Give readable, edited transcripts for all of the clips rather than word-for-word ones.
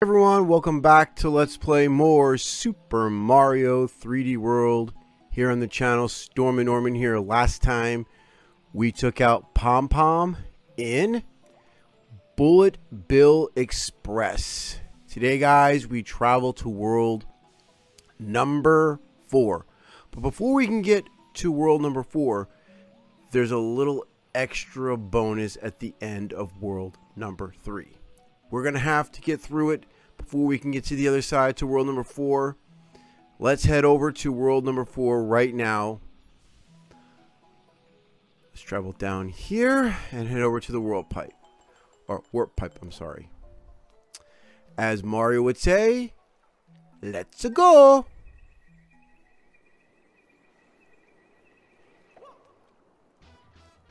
Everyone, welcome back to Let's Play more Super Mario 3D World here on the channel. Stormin Norman here. Last time we took out Pom Pom in Bullet Bill Express. Today, guys, we travel to world number 4. But before we can get to world number 4, there's a little extra bonus at the end of world number 3. We're going to have to get through it before we can get to the other side to world number 4. Let's head over to world number 4 right now. Let's travel down here and head over to the warp pipe, I'm sorry. As Mario would say, let's go.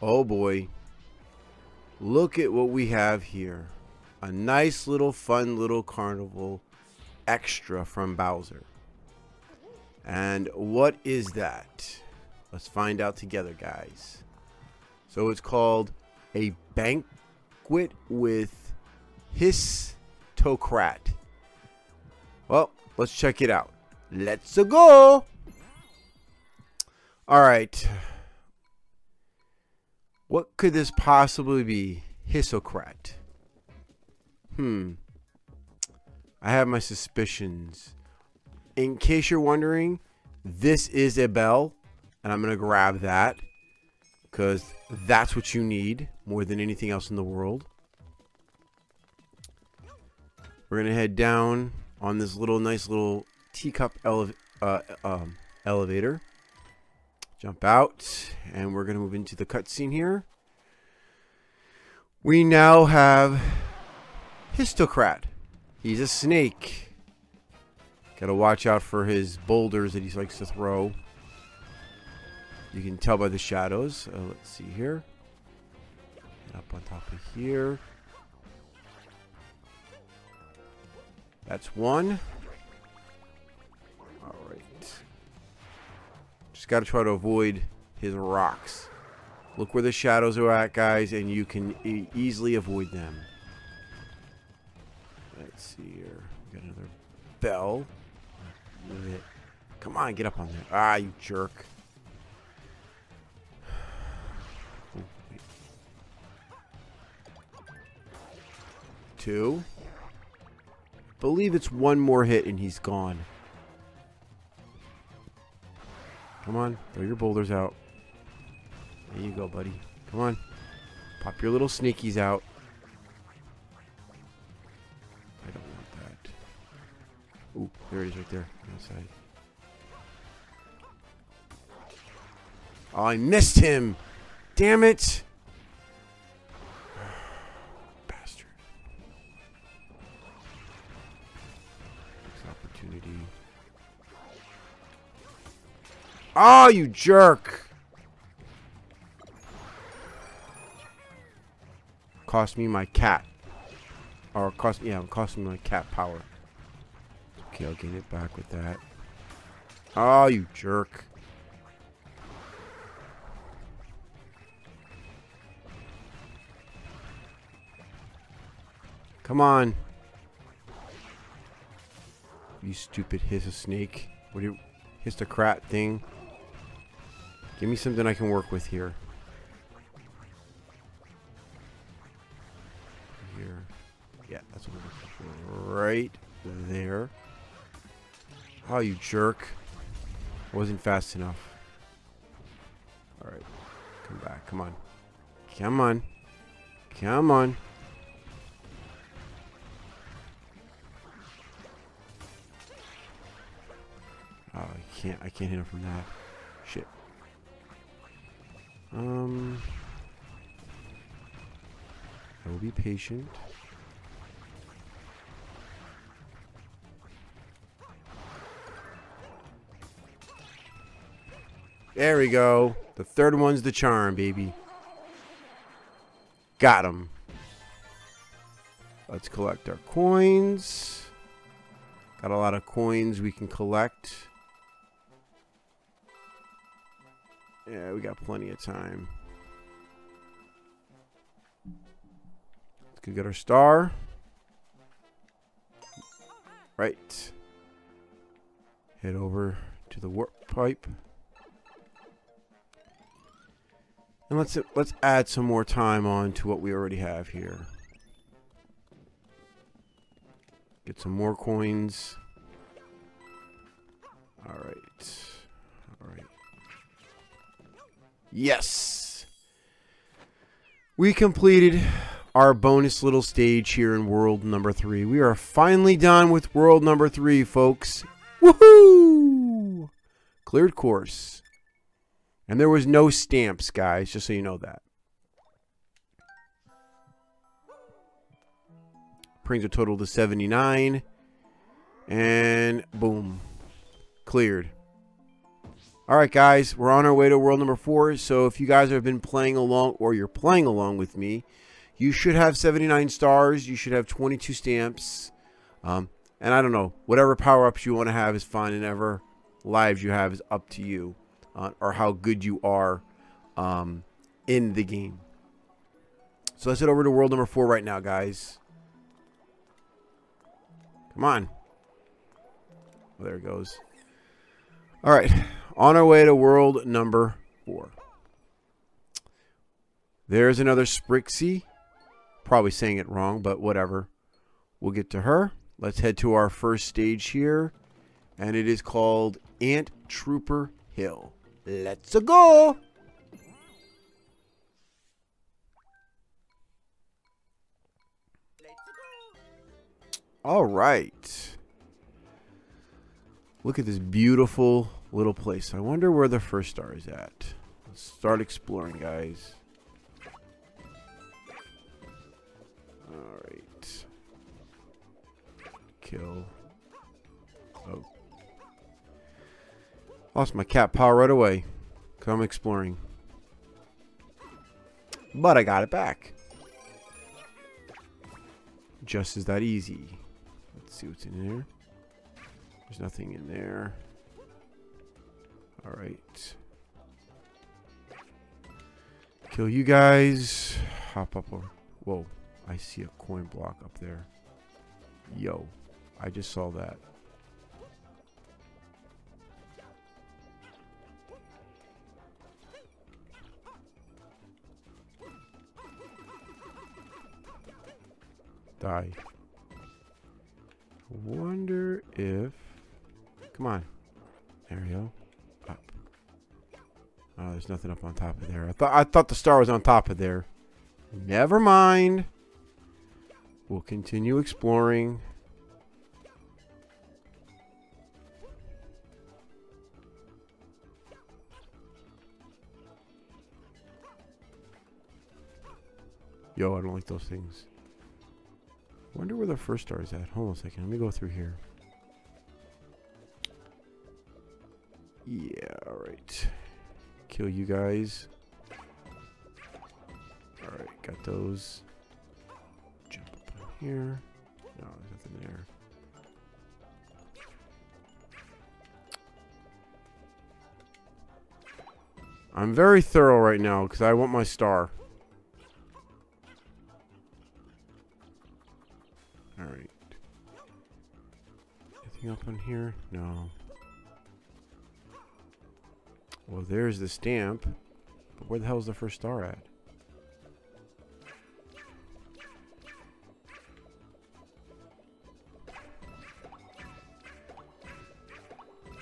Oh boy. Look at what we have here. A nice little fun little carnival extra from Bowser. And what is that? Let's find out together, guys. So it's called a banquet with Hisstocrat. Well, let's check it out. Let's go. All right. What could this possibly be? Hisstocrat. I have my suspicions. In case you're wondering, this is a bell, and I'm going to grab that because that's what you need more than anything else in the world. We're going to head down on this little nice little teacup elevator. Jump out, and we're going to move into the cutscene here. We now have Hisstocrat. He's a snake. Gotta watch out for his boulders that he likes to throw. You can tell by the shadows. Let's see here. Up on top of here. That's one. Alright. Just gotta try to avoid his rocks. Look where the shadows are at, guys, and you can easily avoid them. Let's see here. We got another bell. Move it. Come on, get up on there. Ah, you jerk. Oh, wait. 2. I believe it's one more hit and he's gone. Come on, throw your boulders out. There you go, buddy. Come on. Pop your little sneakies out. Ooh, there it is right there. Inside. Oh, I missed him! Damn it! Bastard. Next opportunity. Oh, you jerk! Cost me my cat. Or cost me my cat power. Okay, I'll get it back with that. Oh, you jerk. Come on. You stupid Hisstocrat. What do you... Hisstocrat thing. Give me something I can work with here. Here. Yeah, that's what we're looking for. Right there. Oh, you jerk. Wasn't fast enough. Alright. Come back. Come on. Come on. Come on. Oh, I can't hit him from that. Shit. I will be patient. There we go. The third one's the charm, baby. Got him. Let's collect our coins. Got a lot of coins we can collect. Yeah, we got plenty of time. Let's go get our star. Right. Head over to the warp pipe. And let's add some more time on to what we already have here. Get some more coins. Alright. Alright. Yes! We completed our bonus little stage here in world number 3. We are finally done with world number 3, folks. Woohoo! Cleared course. And there was no stamps, guys, just so you know that. Brings a total to 79. And boom. Cleared. Alright, guys, we're on our way to world number 4. So if you guys have been playing along, or you're playing along with me, you should have 79 stars. You should have 22 stamps. And I don't know. Whatever power-ups you want to have is fine, and ever lives you have is up to you. Or how good you are in the game. So let's head over to world number 4 right now, guys. Come on. Oh, there it goes. Alright. On our way to world number 4. There's another Sprixie. Probably saying it wrong, but whatever. We'll get to her. Let's head to our first stage here. And it is called Ant Trooper Hill. Let's go. All right. Look at this beautiful little place. I wonder where the first star is at. Let's start exploring, guys. All right. Kill. Oh. Lost my cat paw right away. Come exploring. But I got it back. Just is that easy. Let's see what's in there. There's nothing in there. Alright. Kill you guys. Hop up over. Whoa. I see a coin block up there. Yo. I just saw that. Die. Wonder if... Come on. There we go. Up. Oh, there's nothing up on top of there. I thought the star was on top of there. Never mind. We'll continue exploring. Yo, I don't like those things. Wonder where the first star is at. Hold on a second. Let me go through here. Yeah, alright. Kill you guys. Alright, got those. Jump up here. No, there's nothing there. I'm very thorough right now because I want my star. Alright. Anything up on here? No. Well, there's the stamp. But where the hell is the first star at?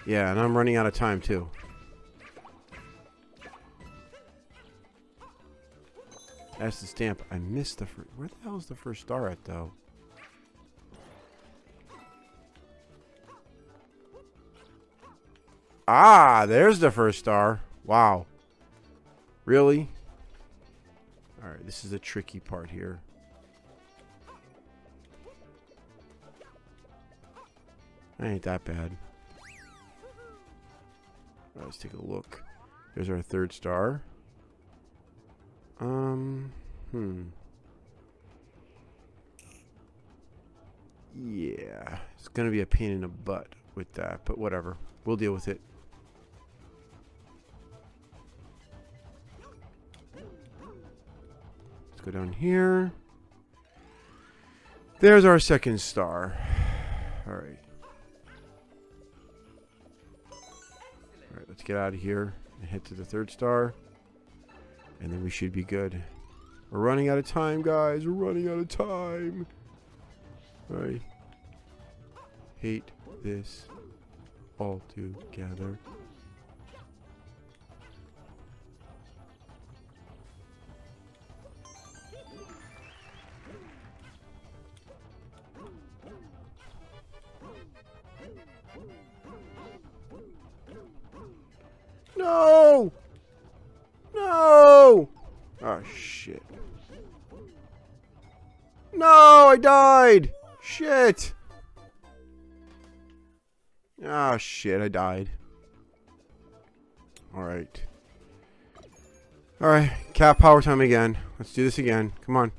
Yeah, and I'm running out of time too. That's the stamp. I missed the first. Where the hell is the first star at though? Ah, there's the first star. Wow. Really? Alright, this is the tricky part here. That ain't that bad. Right, let's take a look. There's our third star. Yeah. It's gonna be a pain in the butt with that, but whatever. We'll deal with it. Go down here. There's our second star. All right. Alright, let's get out of here and head to the third star. And then we should be good. We're running out of time, guys. We're running out of time. I hate this altogether. No! No! Oh, shit. No, I died! Shit! Ah, shit, I died. Alright. Alright, cat power time again. Let's do this again. Come on.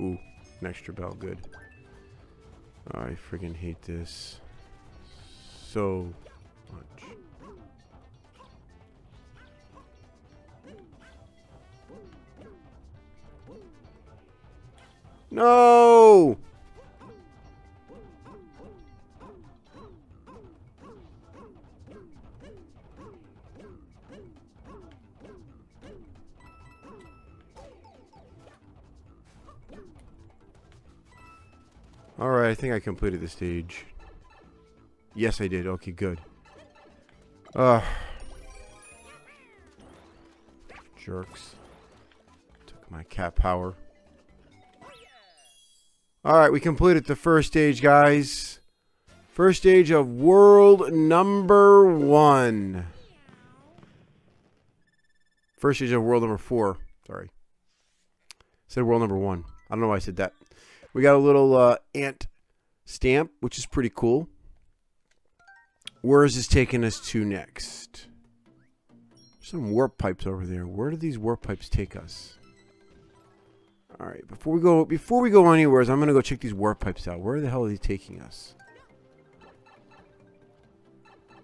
Ooh, an extra bell, good. Oh, I freaking hate this so much. No! Alright, I think I completed the stage. Yes, I did. Okay, good. Jerks. Took my cat power. Alright, we completed the first stage, guys. First stage of world number 1. First stage of world number 4. Sorry. I said world number 1. I don't know why I said that. We got a little ant stamp, which is pretty cool. Where is this taking us to next? There's some warp pipes over there. Where do these warp pipes take us? All right, before we go anywhere, I'm gonna go check these warp pipes out. Where the hell are they taking us?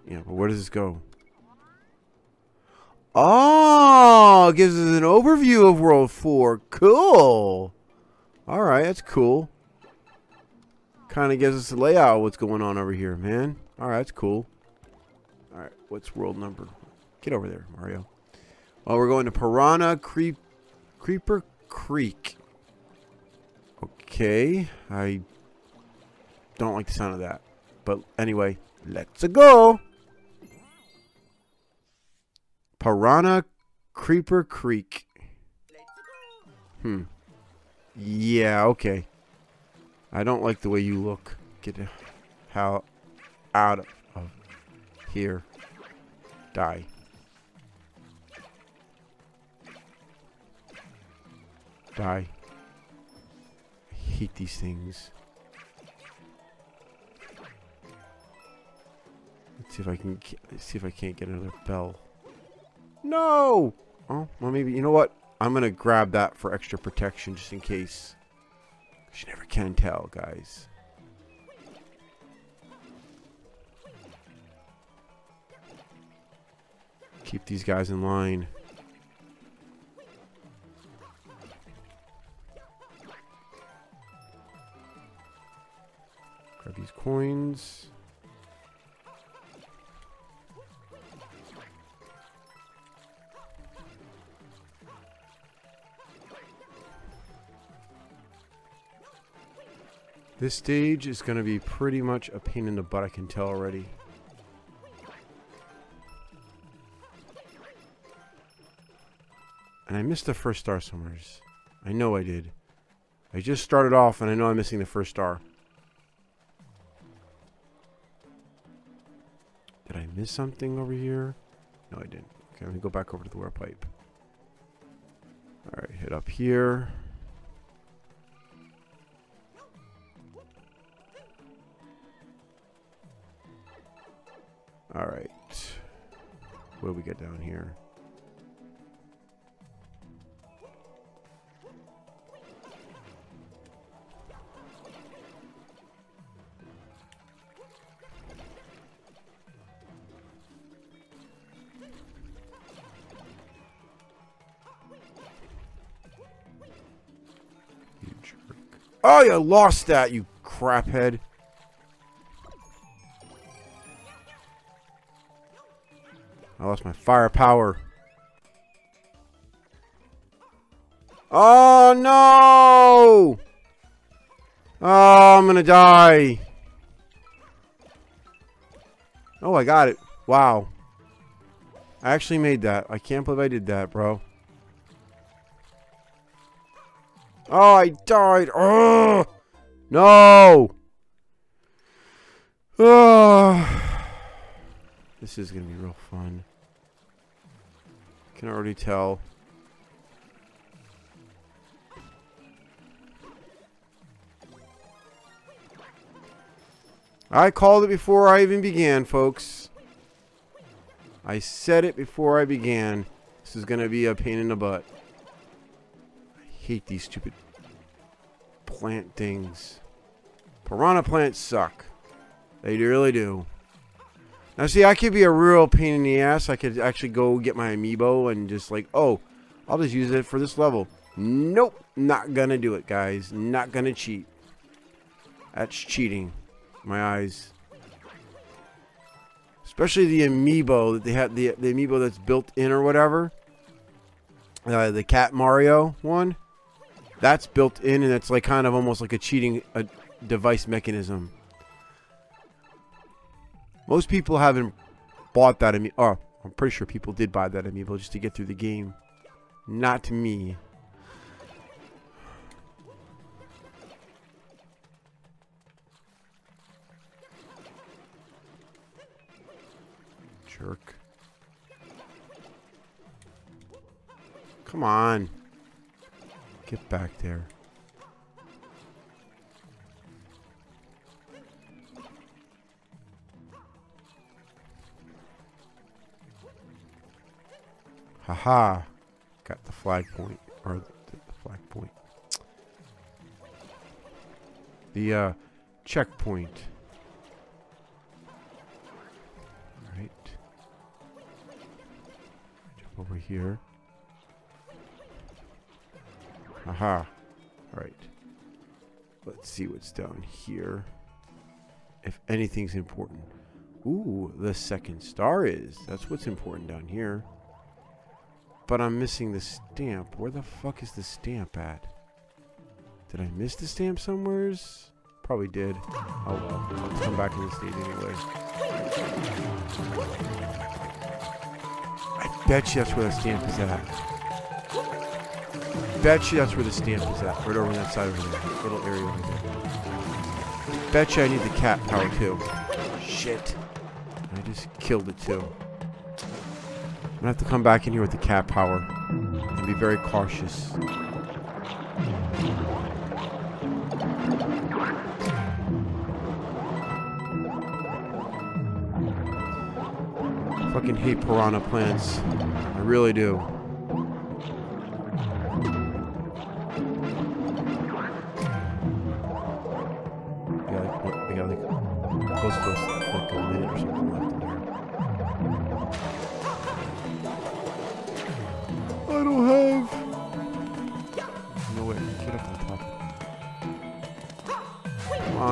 Yeah, but where does this go? Oh, it gives us an overview of World 4. Cool. Alright, that's cool. Kind of gives us a layout of what's going on over here, man. Alright, that's cool. Alright, what's world number? Get over there, Mario. Well, we're going to Piranha Creeper Creek. Okay, I don't like the sound of that. But anyway, let's-a go! Piranha Creeper Creek. Hmm. Yeah, okay. I don't like the way you look. Get the hell out of here. Die. Die. I hate these things. Let's see if I can get another bell. No! Oh, well maybe, you know what? I'm going to grab that for extra protection just in case. You never can tell, guys. Keep these guys in line. Grab these coins. This stage is going to be pretty much a pain in the butt, I can tell already. And I missed the first star somewhere. I know I did. I just started off and I know I'm missing the first star. Did I miss something over here? No, I didn't. Okay, let me go back over to the warp pipe. Alright, head up here. Alright, what do we get down here? Oh, you lost that, you craphead. I lost my firepower. Oh, no! Oh, I'm gonna die. Oh, I got it. Wow. I actually made that. I can't believe I did that, bro. Oh, I died. Oh, no. Oh. This is going to be real fun. I can already tell. I called it before I even began, folks. I said it before I began. This is going to be a pain in the butt. Hate these stupid plant things. Piranha plants suck. They really do. Now see, I could be a real pain in the ass. I could actually go get my amiibo and just like, oh, I'll just use it for this level. Nope, not gonna do it, guys. Not gonna cheat. That's cheating in my eyes. Especially the amiibo that they have, the amiibo that's built in or whatever. The Cat Mario one. That's built in, and it's like kind of almost like a cheating device mechanism. Most people haven't bought that amiibo. Oh, I'm pretty sure people did buy that amiibo just to get through the game. Not me. Jerk. Come on. Get back there. Haha. Got the flag point. Or the flag point. The checkpoint. Alright. Jump over here. Aha. Alright. Let's see what's down here. If anything's important. Ooh, the second star is. That's what's important down here. But I'm missing the stamp. Where the fuck is the stamp at? Did I miss the stamp somewheres? Probably did. Oh well. I'll come back to the stage anyway. I bet you that's where the stamp is at. Bet you that's where the stamp is at. Right over on that side over there. Little area over there. Bet you I need the cat power too. Shit. I just killed it too. I'm gonna have to come back in here with the cat power. And be very cautious. I fucking hate piranha plants. I really do.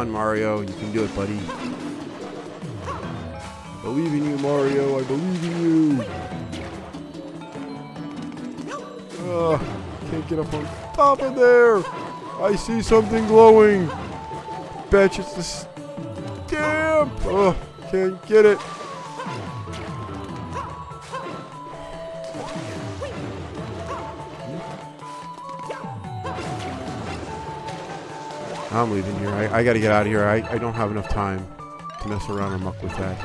Mario, you can do it, buddy. I believe in you, Mario. I believe in you. Can't get up on top of there. I see something glowing. Bet it's the stamp. Can't get it. I'm leaving here. I gotta get out of here. I don't have enough time to mess around and muck with that.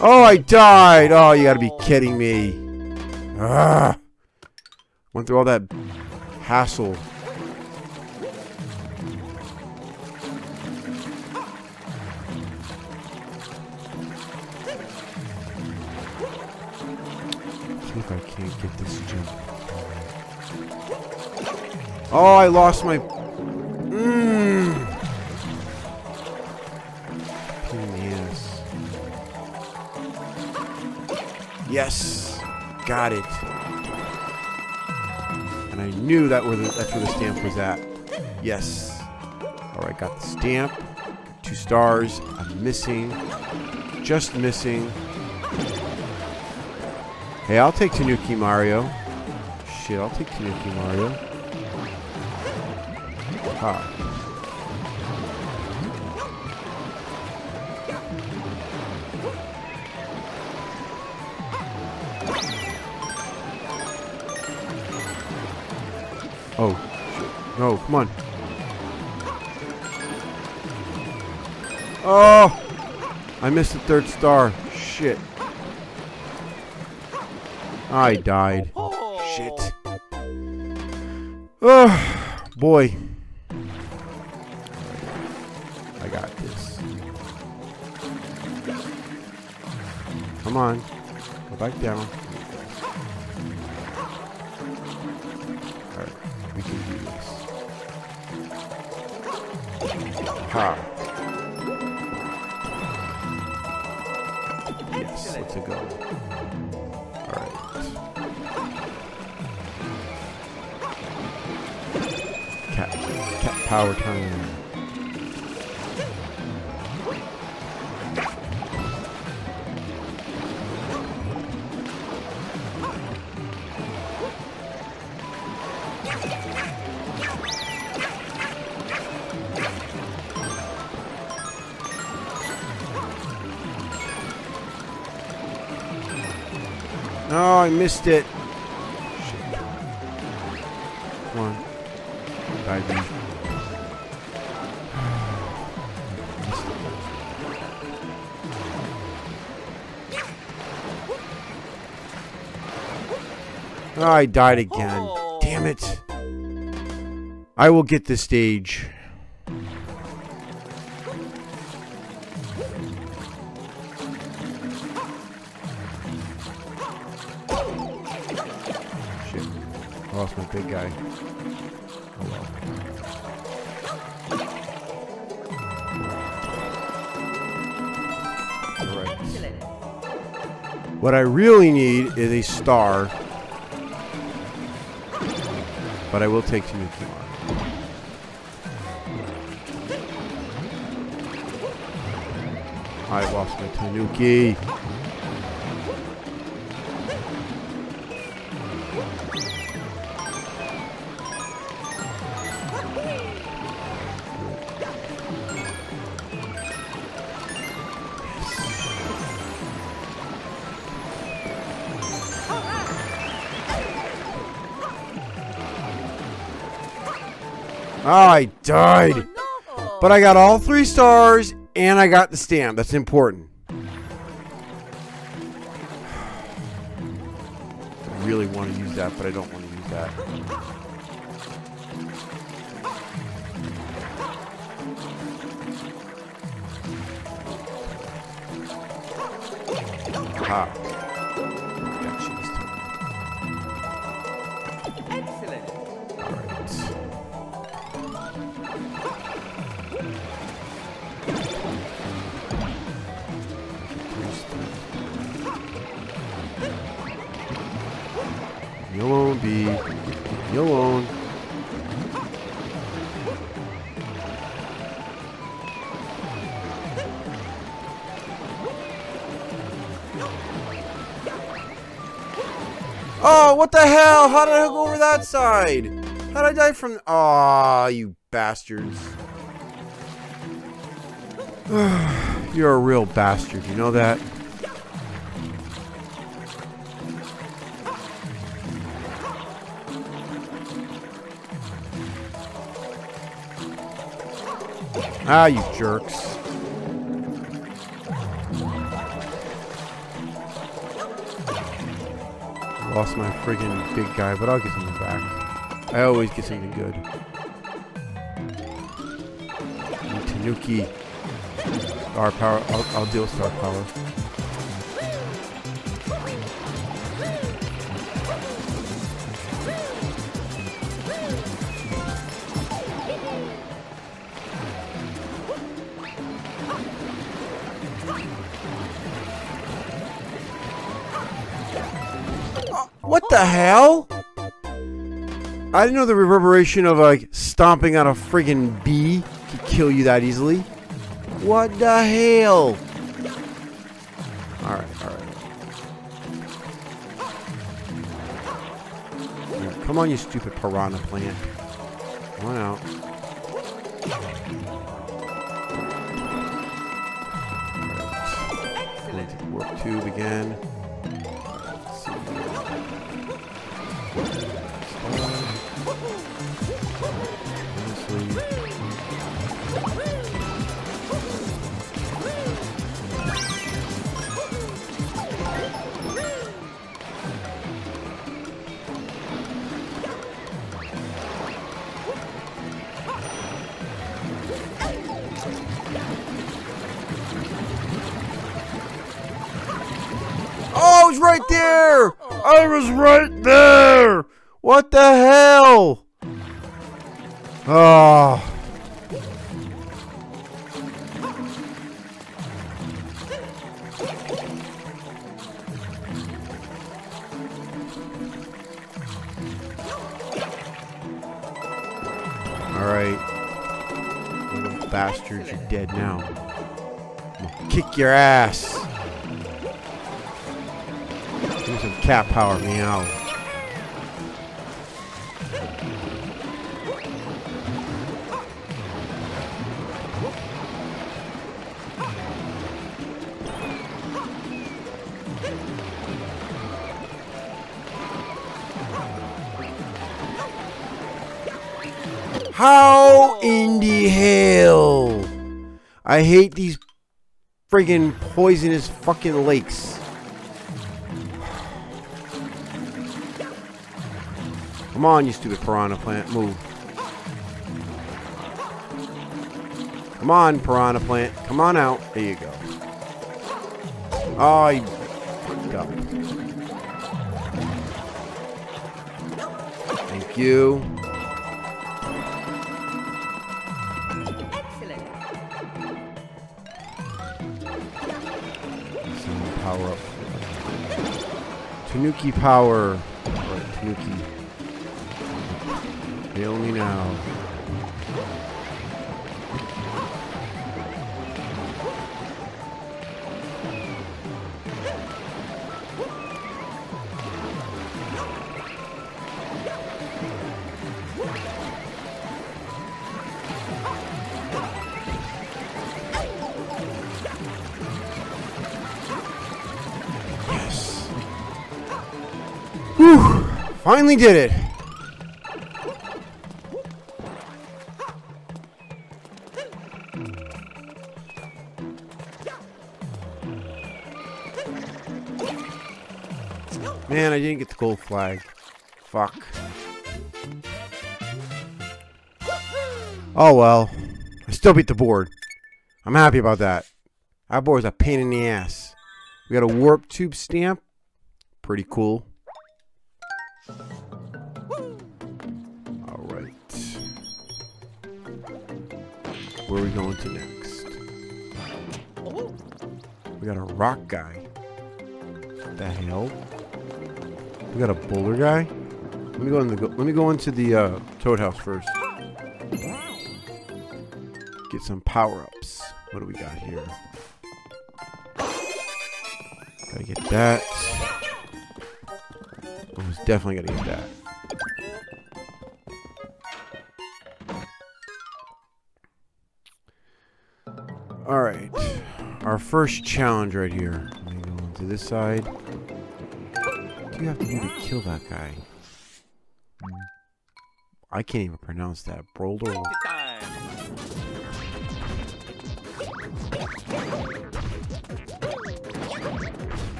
Oh, I died! Oh, you gotta be kidding me. Ugh. Went through all that hassle. Let's see if I can't get this jump. Oh, I lost my... Yes. Yes. Got it. And I knew that that's where the stamp was at. Yes. Alright, got the stamp. 2 stars. I'm missing. Just missing. Hey, I'll take Tanuki Mario. Shit, I'll take Tanuki Mario. Ha. Oh, shit. No, come on. Oh! I missed the 3rd star. Shit. I died. Shit. Oh, boy. I got this. Come on. Go back down. We can do this. Ha. Yes, let's go. Alright. Cat power time. No, I missed it. Shit. Come on. Dive in. Oh, I died again. Oh. Damn it. I will get this stage. Lost my big guy. Oh well. All right. What I really need is a star. But I will take Tanuki Mario. I lost my Tanuki. Oh, I died, but I got all 3 stars and I got the stamp. That's important. I really want to use that, but I don't want to use that. Ha. You alone, B. You alone. Oh, what the hell? How did I go over that side? How did I die from? Aw, you bastards. You're a real bastard. You know that? Ah, you jerks. Lost my friggin' big guy, but I'll get something back. I always get something good. And Tanuki. Star power. I'll deal star power. What the hell? I didn't know the reverberation of like stomping on a friggin' bee could kill you that easily. What the hell? Alright, alright. Come on, you stupid piranha plant. Come on out. Alright. Let's warp tube again. I was right there! I was right there! What the hell? Oh. Alright. Little bastards, you're dead now. I'm gonna kick your ass. Give some cat power, meow. How in the hell? I hate these friggin' poisonous fucking lakes. Come on, you stupid piranha plant, move. Come on, piranha plant, come on out. There you go. Oh, you fucked up. Thank you. Power up. Tanuki power. Or Tanuki. Hail me now. Yes. Whew. Finally did it. Man, I didn't get the gold flag. Fuck. Oh well. I still beat the board. I'm happy about that. Our board's a pain in the ass. We got a warp tube stamp. Pretty cool. Alright. Where are we going to next? We got a rock guy. What the hell? We got a boulder guy. Let me go in the let me go into the toad house first. Get some power-ups. What do we got here? Gotta get that. Almost definitely gotta get that. All right, our first challenge right here. Let me go into this side. What do you have to do to kill that guy? I can't even pronounce that. Boulder. Well,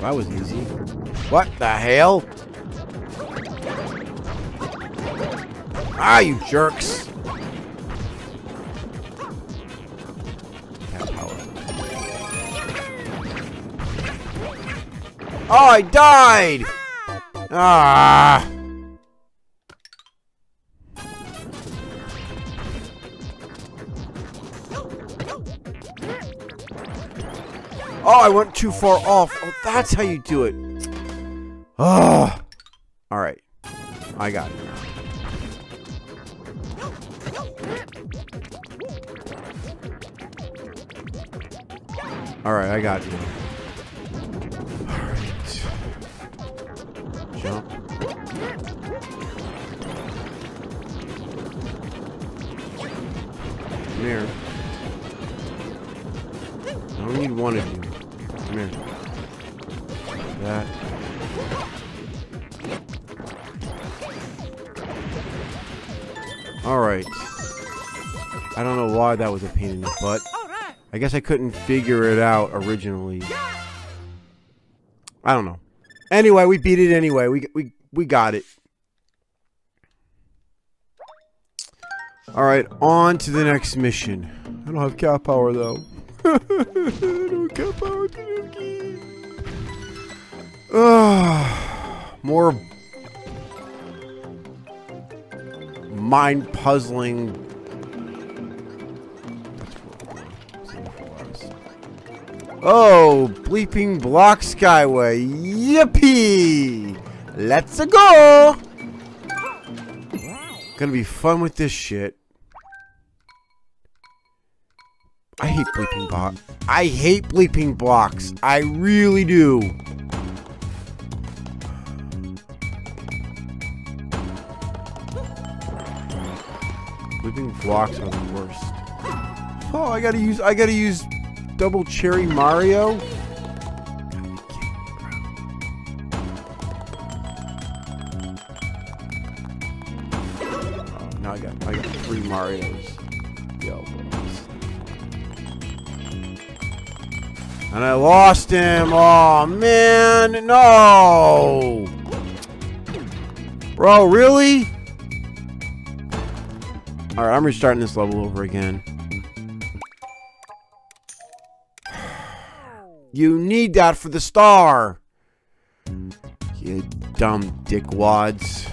that was easy. What the hell? Ah, you jerks! Oh, I died! Ah! Oh, I went too far off. Oh, that's how you do it. Ah! Alright. I got it. Alright, I got you. Alright. Jump. Come here. I don't need one of you. Come here. Like that. Alright. I don't know why that was a pain in the butt. I guess I couldn't figure it out originally. I don't know. Anyway, we beat it anyway. We got it. Alright, on to the next mission. I don't have cat power though. I don't have cat power, Tanuki. More mind puzzling. Oh, Bleeping Blocks Skyway. Yippee! Let's go! Gonna be fun with this shit. I hate bleeping blocks. I hate bleeping blocks. I really do. Bleeping blocks are the worst. Oh, I gotta use Double Cherry Mario. Oh, now I got three Marios. Yo, boys. And I lost him. Oh man, no, bro, really? All right, I'm restarting this level over again. You need that for the star, you dumb dickwads.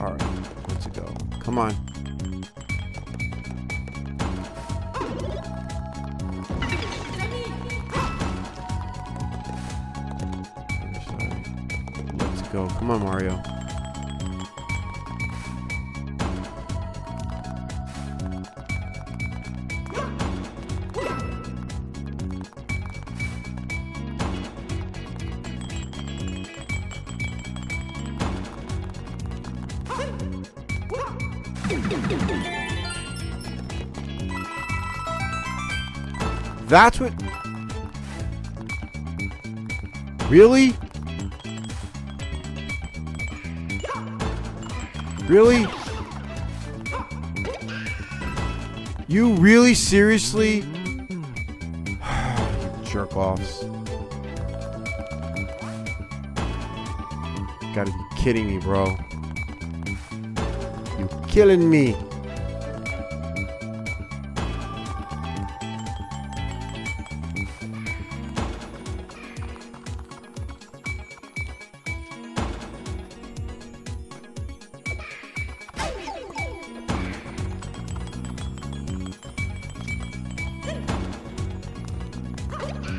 All right, let's go. Come on. Go. Come on, Mario. That's what... Really? Really? You really seriously? Jerk offs. Gotta be kidding me, bro. You killing me.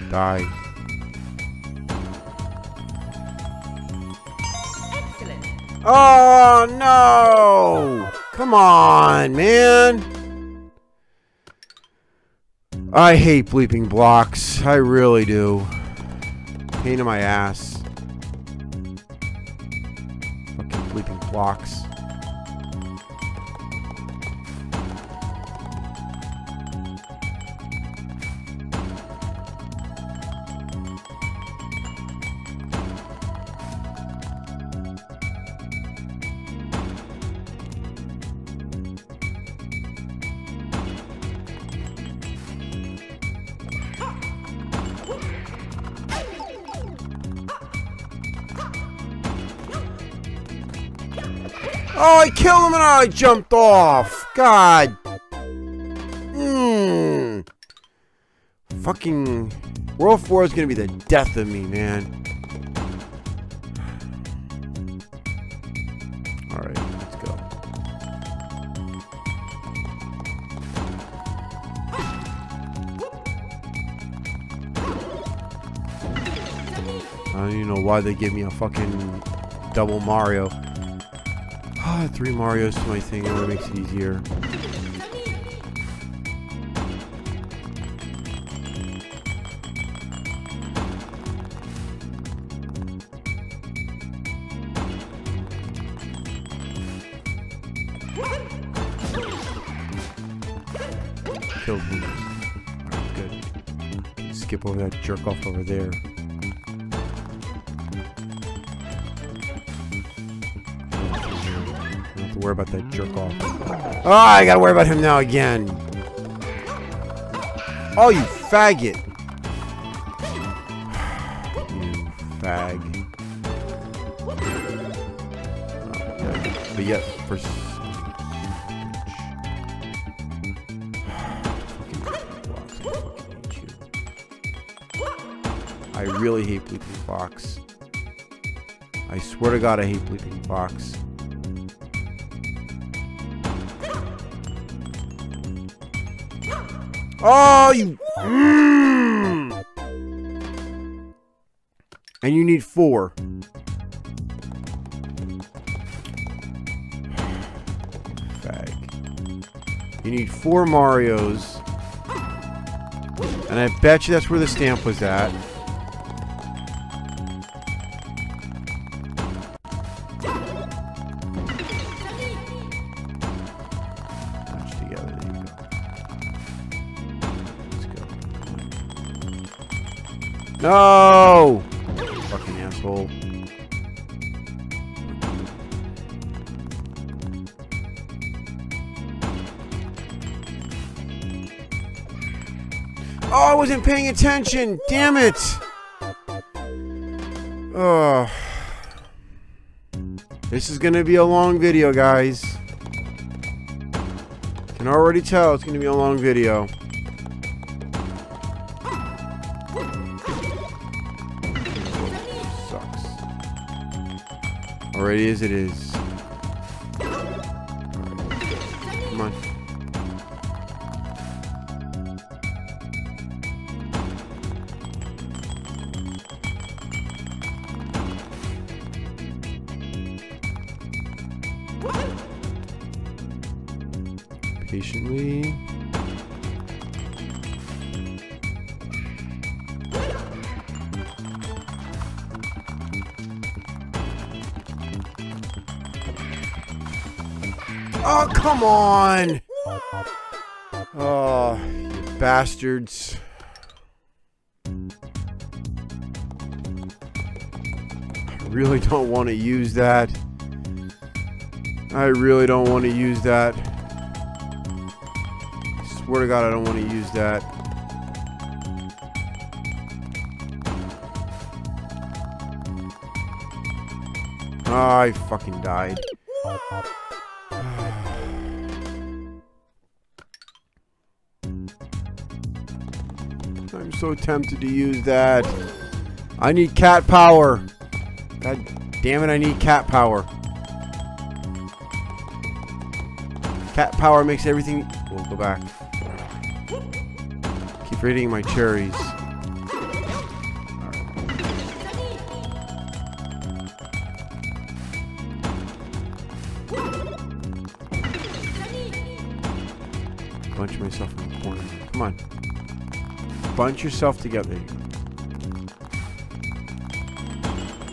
Die. Excellent. Oh no! Come on, man! I hate bleeping blocks. I really do. Pain in my ass. Fucking bleeping blocks. Oh, I killed him and I jumped off. God. Fucking World 4 is gonna be the death of me, man. All right, let's go. I don't even know why they gave me a fucking Double Mario. Ah, 3 Marios to my thing, it makes it easier. Killed me. Alright, good. Skip over that jerk off over there. Worry about that jerk off. Oh, I gotta worry about him now again. Oh, you faggot. You fag. Oh, but yet, yeah, first. I really hate Bleeping Blocks. I swear to God, I hate Bleeping Blocks. Oh, you... Mm. And you need 4. Fag. You need 4 Marios. And I bet you that's where the stamp was at. No! Fucking asshole. Oh, I wasn't paying attention! Damn it! Oh. This is gonna be a long video, guys. Can already tell it's gonna be a long video. Already as it is. Come on. Patiently. Oh, come on! Oh, you bastards. I really don't want to use that. I really don't want to use that. I swear to God, I don't want to use that. Oh, I fucking died. I'm so tempted to use that. I need cat power. God damn it, I need cat power. Cat power makes everything... We'll go back. Keep eating my cherries. Bunch myself in the corner. Come on. Bunch yourself together.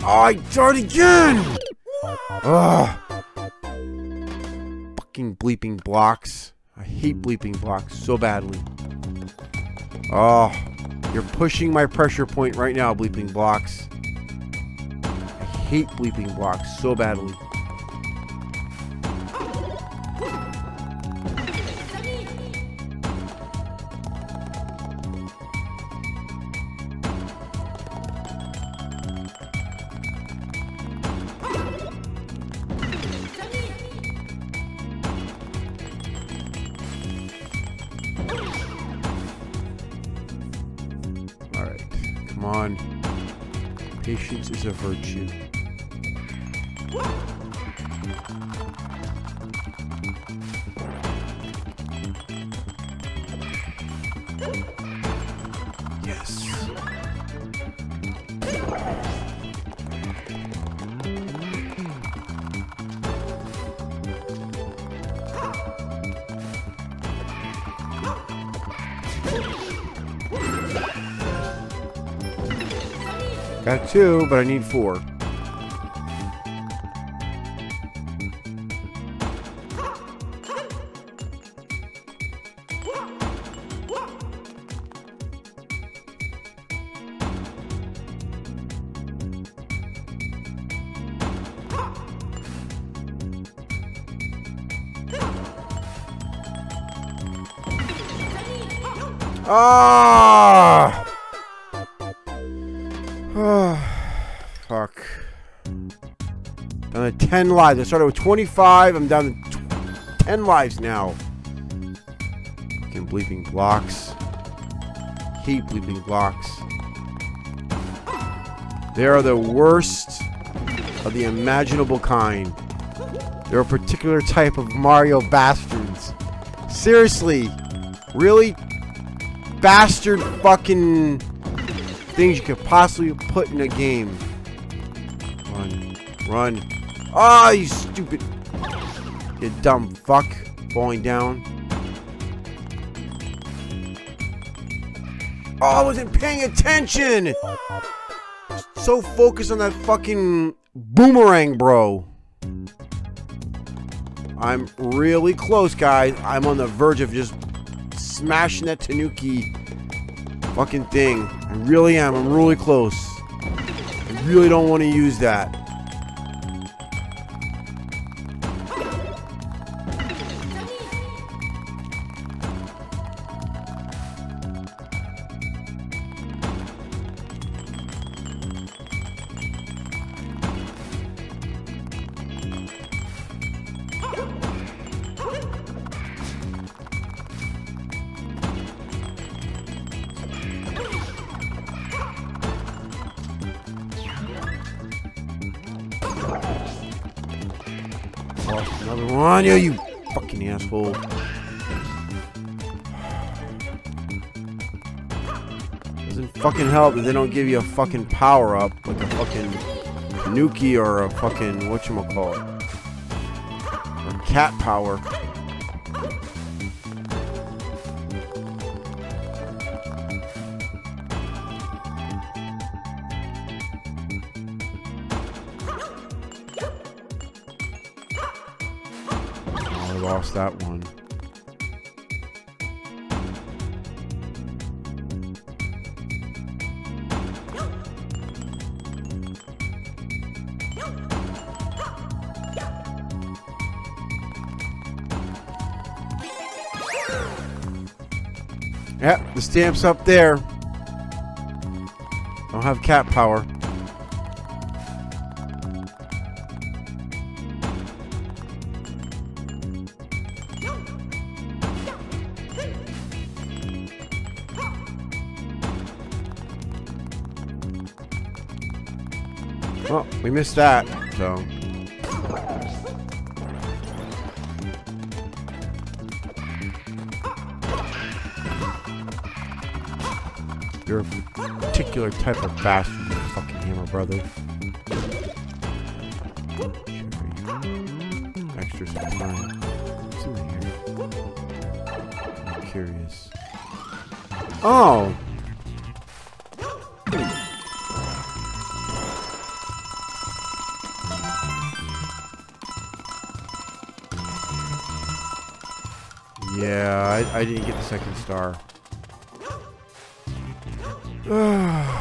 Oh, I died again! Ugh. Fucking Bleeping Blocks. I hate Bleeping Blocks so badly. Oh, you're pushing my pressure point right now, Bleeping Blocks. I hate Bleeping Blocks so badly. On. Patience is a virtue. Yes. Got two, but I need four. Ah! Fuck. Down to 10 lives. I started with 25. I'm down to 10 lives now. Fucking bleeping blocks. Keep bleeping blocks. They are the worst of the imaginable kind. They're a particular type of Mario bastards. Seriously? Really? Bastard fucking things you could possibly put in a game. Run. Run. Ah, oh, you stupid. You dumb fuck. Falling down. Oh, I wasn't paying attention! So focused on that fucking boomerang, bro. I'm really close, guys. I'm on the verge of just smashing that Tanuki fucking thing. I really am. I'm really close. I really don't want to use that. Another one, you fucking asshole. Doesn't fucking help if they don't give you a fucking power up, like a fucking Nuki or a fucking whatchamacallit. Or cat power. Lost that one. Yep, the stamp's up there. I don't have cat power. Well, we missed that, so. You're a particular type of bastard, you fucking hammer, brother. Extra supply. What's in here? I'm curious. Oh! Yeah, I didn't get the second star. That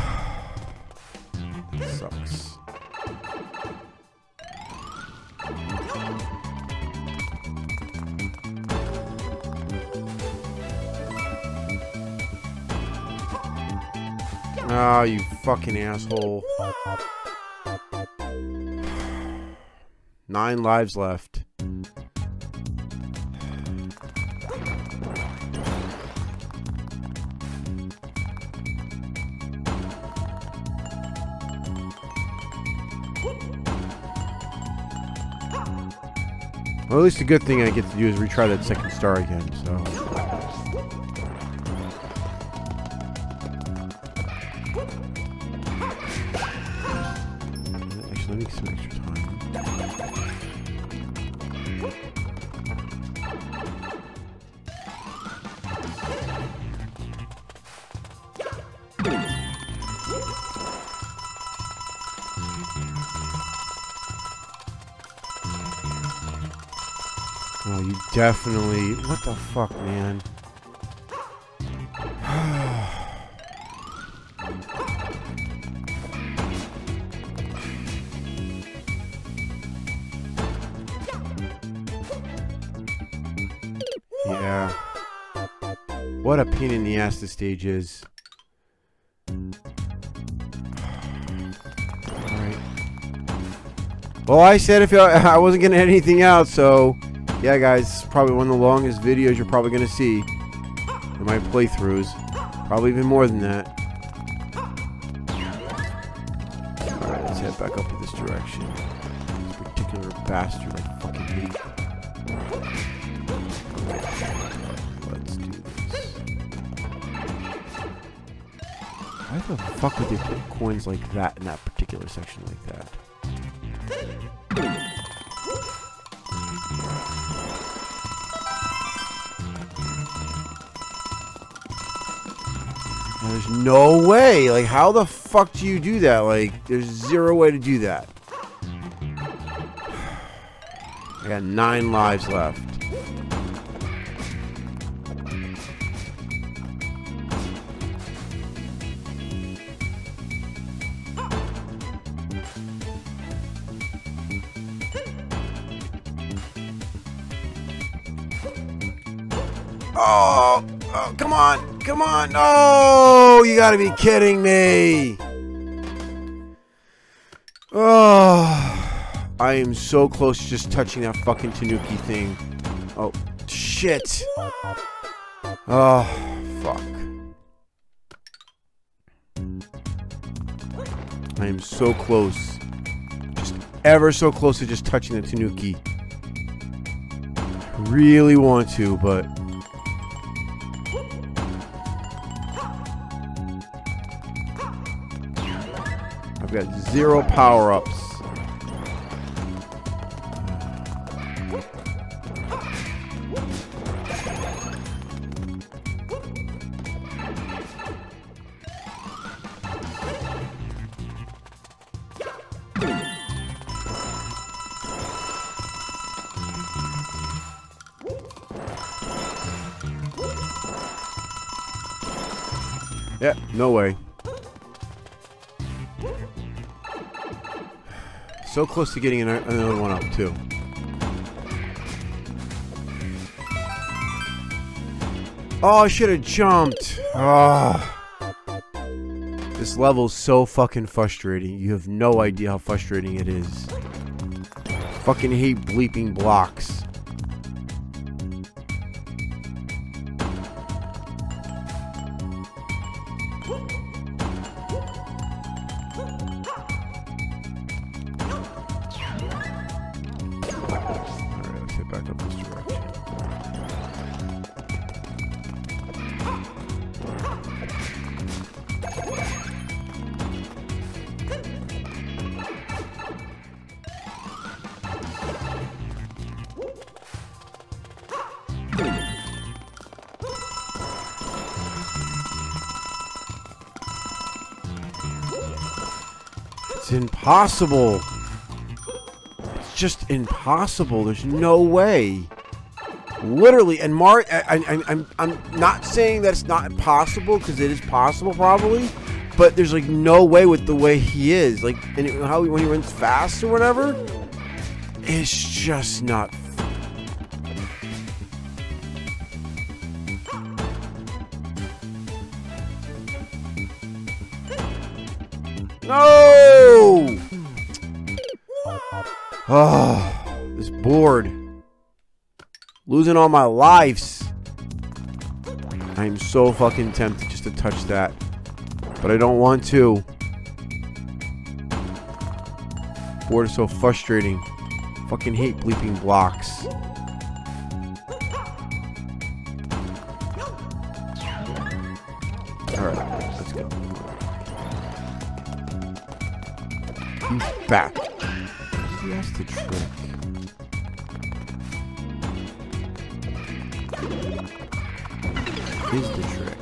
sucks. Oh, you fucking asshole. 9 lives left. Well, at least the good thing I get to do is retry that second star again, so. Actually, let me get some extra time. Oh, you definitely... What the fuck, man? Yeah. What a pain in the ass this stage is. Alright. Well, I said if I wasn't gonna hit anything out, so... Yeah, guys, probably one of the longest videos you're probably gonna see in my playthroughs. Probably even more than that. Alright, let's head back up in this direction. This particular bastard I fucking hate. Let's do this. Why the fuck would they put coins like that in that particular section like that? There's no way! Like, how the fuck do you do that? Like, there's zero way to do that. I got 9 lives left. Oh! Oh, come on! Come on! No! You gotta be kidding me! Oh, I am so close to just touching that fucking Tanuki thing. Oh, shit! Oh, fuck. I am so close. Just ever so close to just touching the Tanuki. I really want to, but... Got 0 power-ups. Yeah, no way. So close to getting another one up, too. Oh, I should have jumped. Oh. This level's so fucking frustrating. You have no idea how frustrating it is. I fucking hate bleeping blocks. It's impossible. It's just impossible. There's no way. Literally, and I'm not saying that's not possible, because it is possible probably, but there's like no way with the way he is, like, and how when he runs fast or whatever, it's just not. No. Oh, this board. Losing all my lives. I am so fucking tempted just to touch that. But I don't want to. Board is so frustrating. Fucking hate bleeping blocks. Alright, let's go. You bat. That's the trick. Is the trick.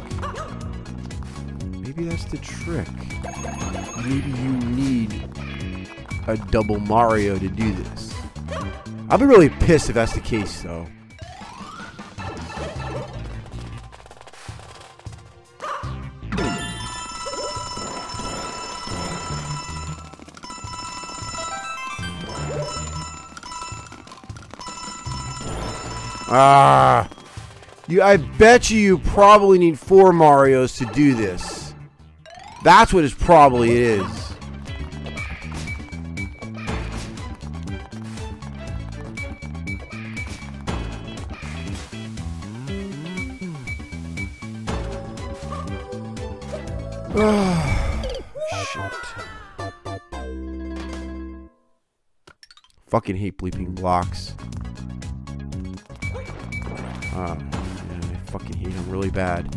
Maybe that's the trick. Maybe you need a double Mario to do this. I'll be really pissed if that's the case, though. Ah, I bet you probably need 4 Marios to do this. That's what it probably is. Shit. Fucking hate bleeping blocks. Man, I fucking hate him really bad.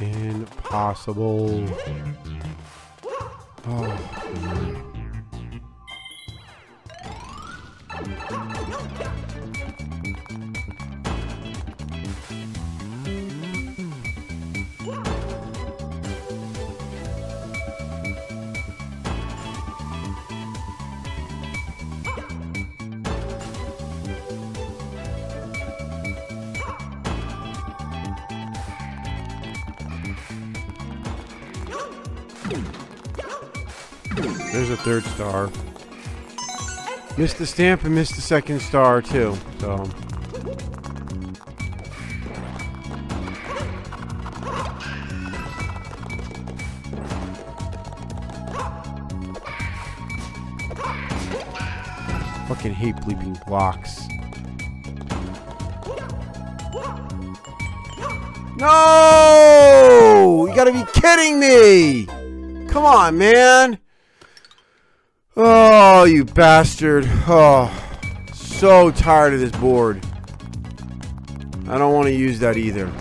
Impossible. Oh, there's a 3rd star. Missed the stamp and missed the 2nd star too, so. Fucking hate bleeping blocks. No! You gotta be kidding me! Come on, man! Oh, you bastard. Oh, so tired of this board. I don't want to use that either.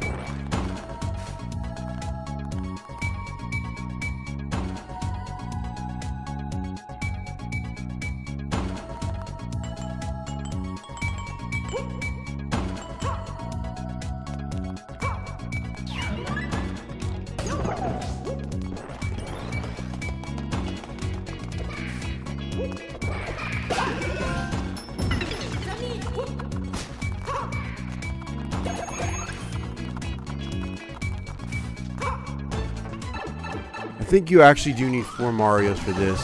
I think you actually do need 4 Marios for this.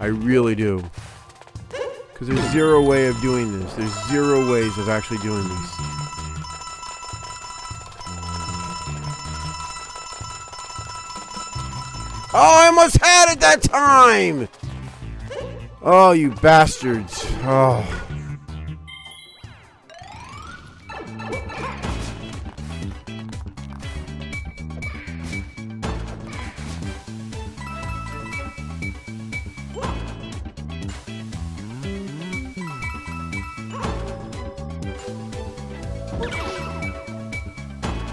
I really do. Because there's zero way of doing this. There's zero ways of actually doing this. Oh, I almost had it that time! Oh, you bastards. Oh.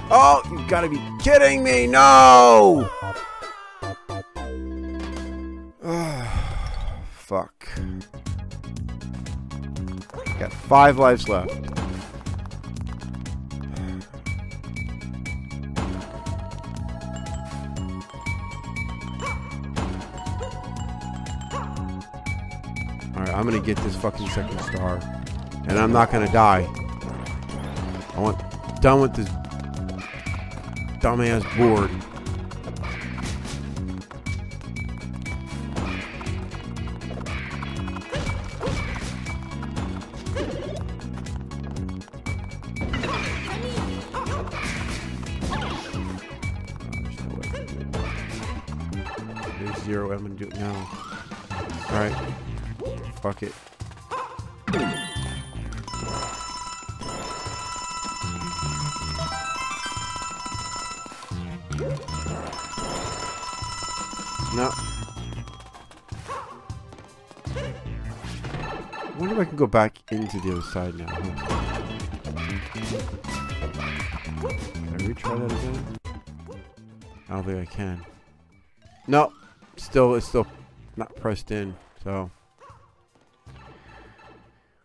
Oh, you gotta be kidding me! No! Fuck. Got 5 lives left. Alright, I'm gonna get this fucking 2nd star. And I'm not gonna die. I want done with this dumbass board. zero. I'm gonna do it now. Alright. Fuck it. No. I wonder if I can go back into the other side now. Can I retry that again? I don't think I can. No, it's still not pressed in. So,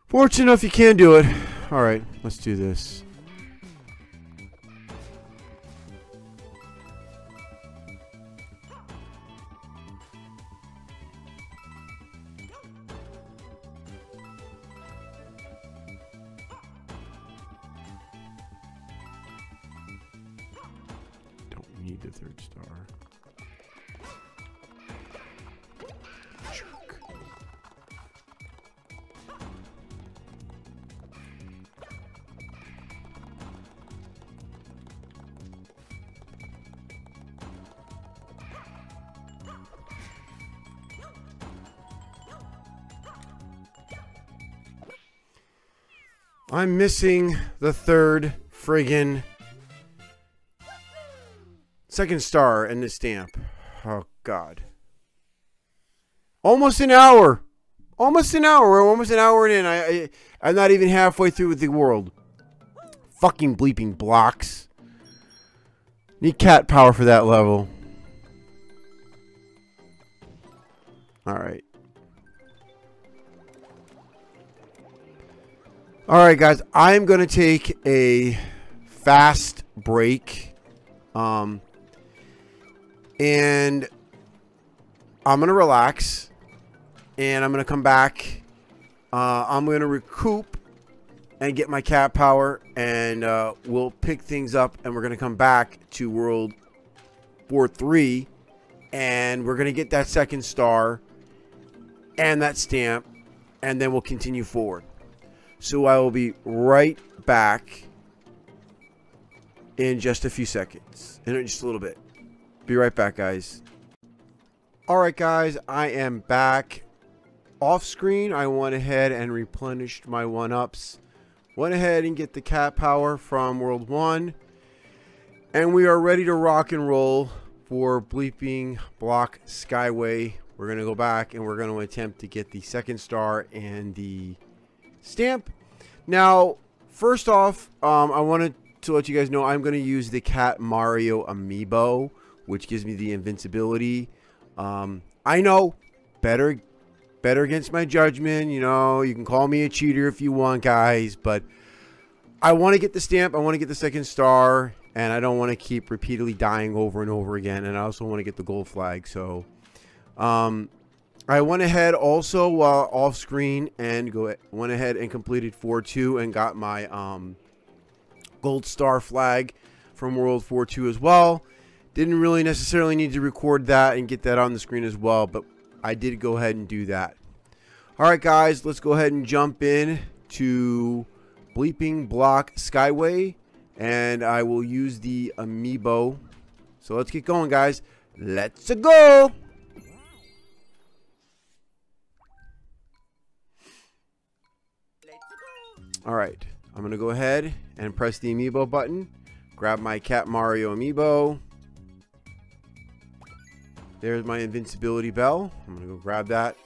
fortunate enough, you can do it. All right, let's do this. Need the third star. Jerk. I'm missing the third friggin' second star in the stamp. Oh God. Almost an hour. Almost an hour. We're almost an hour in. I'm not even halfway through with the world. Fucking bleeping blocks. Need cat power for that level. Alright. Alright guys. I'm going to take a fast break. And I'm going to relax and I'm going to come back. I'm going to recoup and get my cat power and we'll pick things up and we're going to come back to World 4-3 and we're going to get that second star and that stamp and then we'll continue forward. So I will be right back in just a few seconds, in just a little bit. Be right back, guys. Alright, guys, I am back. Off screen, I went ahead and replenished my 1-ups. Went ahead and get the cat power from World 1. And we are ready to rock and roll for Bleeping Block Skyway. We're going to go back and we're going to attempt to get the second star and the stamp. Now, first off, I wanted to let you guys know I'm going to use the Cat Mario Amiibo, which gives me the invincibility. I know, better against my judgment. You know, you can call me a cheater if you want, guys, but I want to get the stamp. I want to get the second star, and I don't want to keep repeatedly dying over and over again. And I also want to get the gold flag. So I went ahead also while off screen and went ahead and completed 4-2 and got my gold star flag from World 4-2 as well. Didn't really necessarily need to record that and get that on the screen as well, but I did go ahead and do that. Alright guys, let's go ahead and jump in to Bleeping Block Skyway, and I will use the Amiibo. So let's get going, guys. Let's go! Alright, I'm going to go ahead and press the Amiibo button. Grab my Cat Mario Amiibo. There's my invincibility bell. I'm gonna go grab that.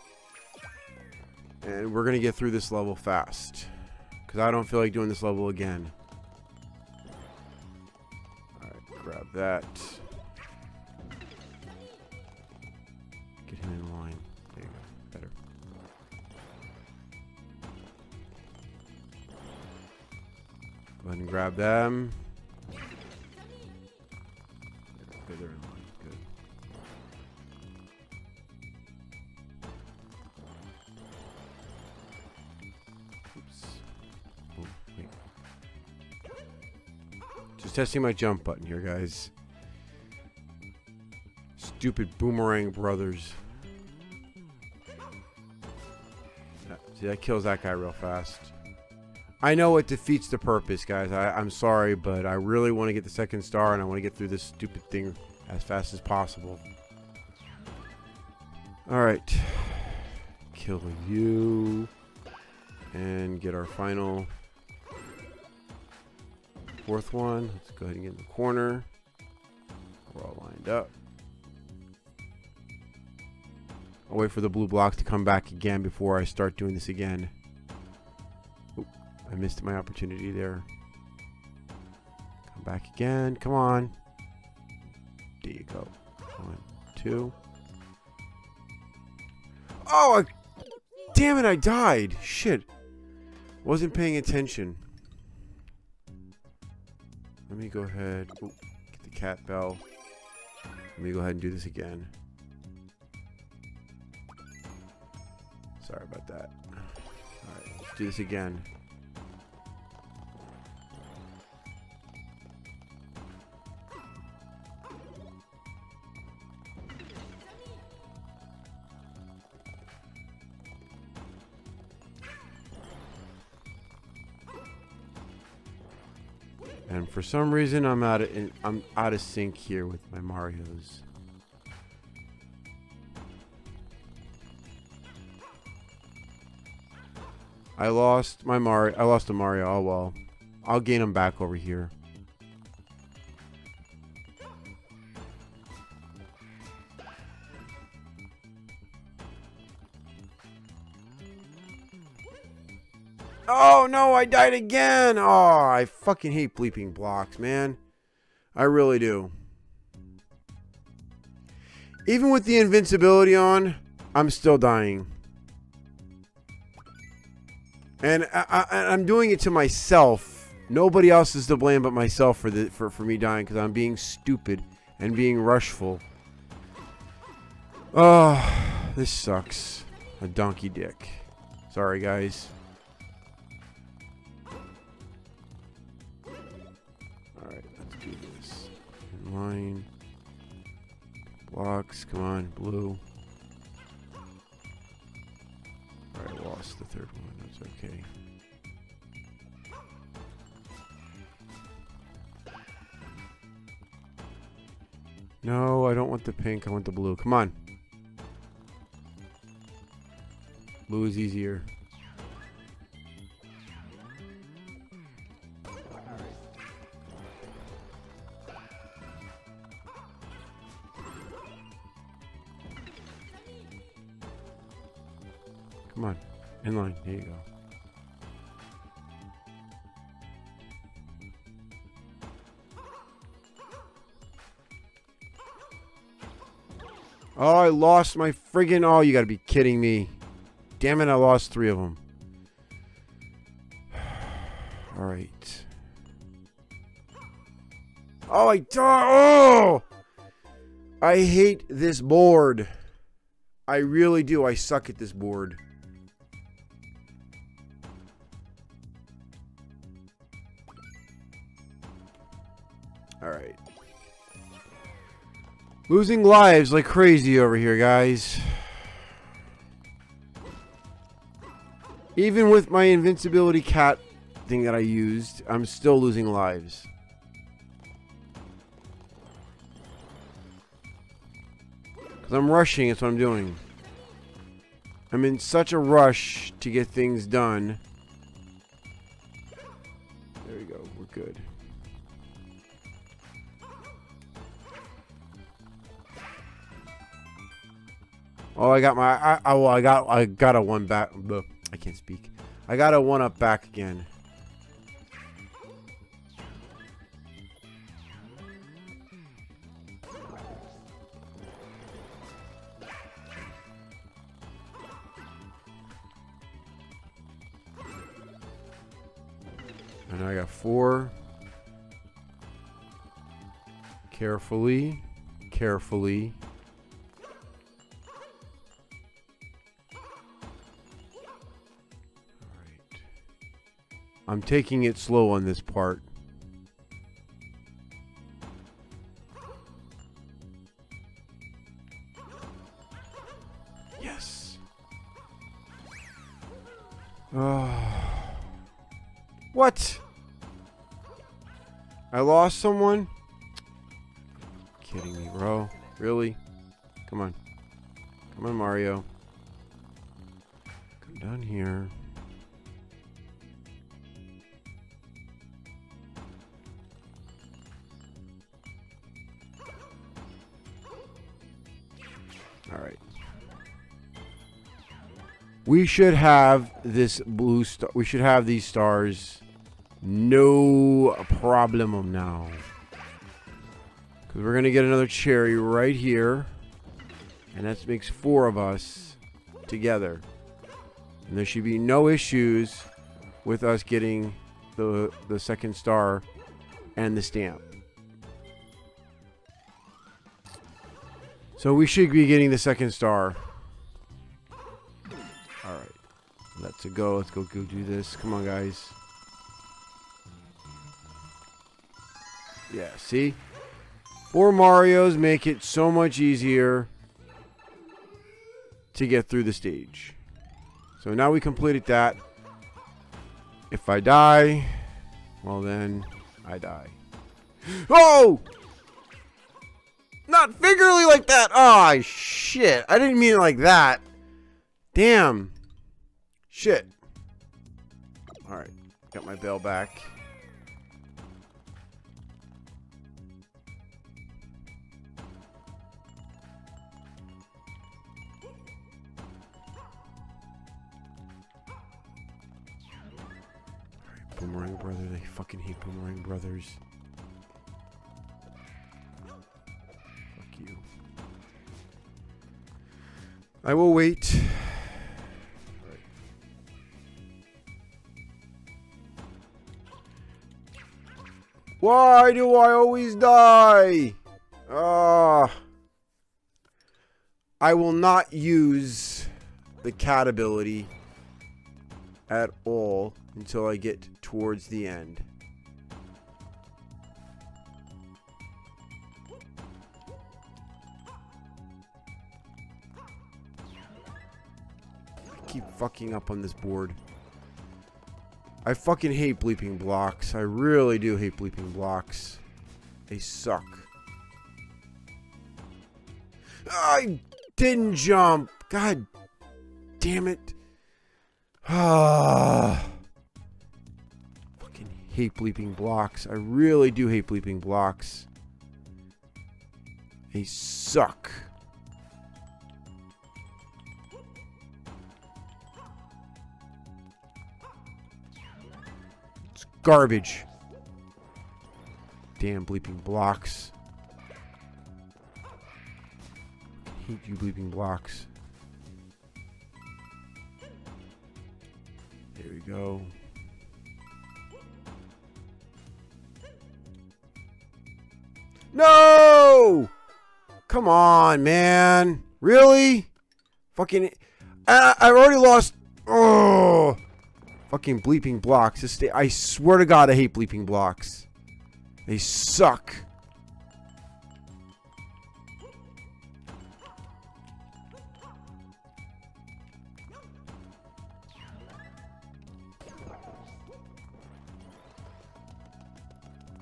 And we're gonna get through this level fast, because I don't feel like doing this level again. Alright, grab that. Get him in line. There you go. Better. Go ahead and grab them. Okay, they're in line. Testing my jump button here, guys. Stupid boomerang brothers. See, that kills that guy real fast. I know it defeats the purpose, guys. I'm sorry, but I really want to get the second star and I want to get through this stupid thing as fast as possible. Alright. Kill you. And get our final fourth one. Let's go ahead and get in the corner. We're all lined up. I'll wait for the blue blocks to come back again before I start doing this again. Oop, I missed my opportunity there. Come back again. Come on. There you go. 1, 2. Oh, damn it, I died. Shit. Wasn't paying attention. Let me go ahead. Oop, get the cat bell. Let me go ahead and do this again. Sorry about that. Alright, let's do this again. And for some reason, I'm out of sync here with my Marios. I lost my Mario. I lost a Mario. Oh well. I'll gain him back over here. Oh no, I died again. Oh, I fucking hate bleeping blocks, man. I really do. Even with the invincibility on, I'm still dying. And I'm doing it to myself. Nobody else is to blame but myself for me dying, because I'm being stupid and being rushful. Oh, this sucks. A donkey dick. Sorry, guys. Alright, let's do this. In line. Blocks, come on, blue. Alright, I lost the third one. That's okay. No, I don't want the pink. I want the blue. Come on. Blue is easier. Come on, in line, there you go. Oh, I lost my friggin', oh, you gotta be kidding me. Damn it, I lost 3 of them. All right. Oh, I died, oh! I hate this board. I really do, I suck at this board. Alright. Losing lives like crazy over here, guys. Even with my invincibility cat thing that I used, I'm still losing lives. Because I'm rushing, that's what I'm doing. I'm in such a rush to get things done. There we go, we're good. Oh, I got my, I got a one back. Bleh, I can't speak. I got a 1-up back again. And I got 4. Carefully, carefully. I'm taking it slow on this part. Yes. What? I lost someone? Kidding me, bro. Really? Come on. Come on, Mario. Come down here. All right. We should have this blue star. We should have these stars. No problem now. Because we're going to get another cherry right here. And that makes four of us together. And there should be no issues with us getting the second star and the stamp. So we should be getting the second star. Alright. Let's go. Let's go do this. Come on, guys. Yeah, see? Four Marios make it so much easier to get through the stage. So now we completed that. If I die, well then, I die. Oh! Not figuratively like that. Oh, shit. I didn't mean it like that. Damn. Shit. Alright. Got my bell back. Alright, Boomerang Brother. They fucking hate Boomerang Brothers. I will wait. Right. Why do I always die? I will not use the cat ability at all until I get towards the end. Keep fucking up on this board. I fucking hate bleeping blocks. I really do hate bleeping blocks. They suck. I didn't jump. God damn it. Fucking hate bleeping blocks. I really do hate bleeping blocks. They suck. Garbage. Damn bleeping blocks. I hate you bleeping blocks. There we go. No! Come on, man. Really? Fucking... I've already lost... Oh! Fucking bleeping blocks. I swear to God, I hate bleeping blocks. They suck.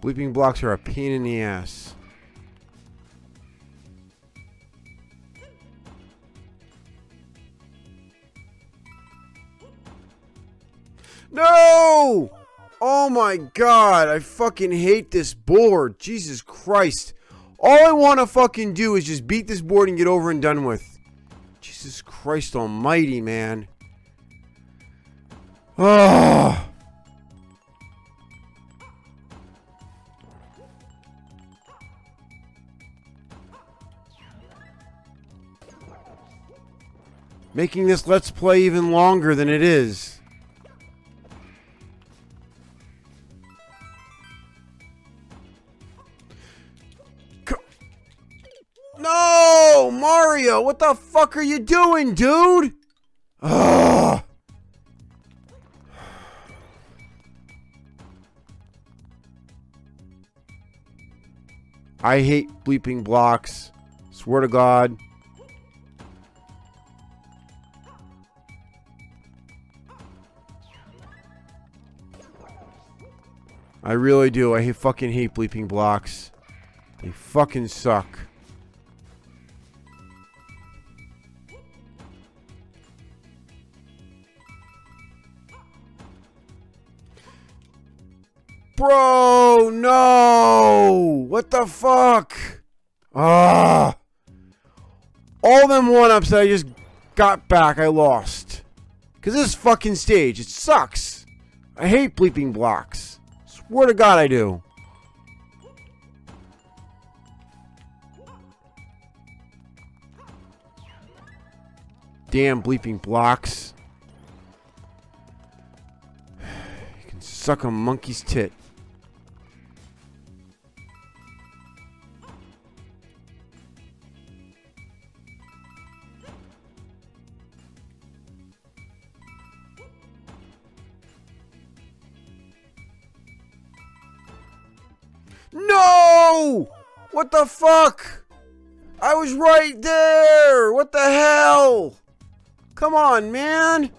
Bleeping blocks are a pain in the ass. No! Oh my God, I fucking hate this board. Jesus Christ. All I want to fucking do is just beat this board and get over and done with. Jesus Christ almighty, man. Oh. Making this Let's Play even longer than it is. No, Mario, what the fuck are you doing, dude? Ugh. I hate bleeping blocks. Swear to God. I really do. I fucking hate bleeping blocks. They fucking suck. Bro, no! What the fuck? Ah! All them one-ups that I just got back, I lost. Because this fucking stage, it sucks. I hate bleeping blocks. Swear to God I do. Damn bleeping blocks. You can suck a monkey's tit. No! What the fuck? I was right there! What the hell? Come on, man!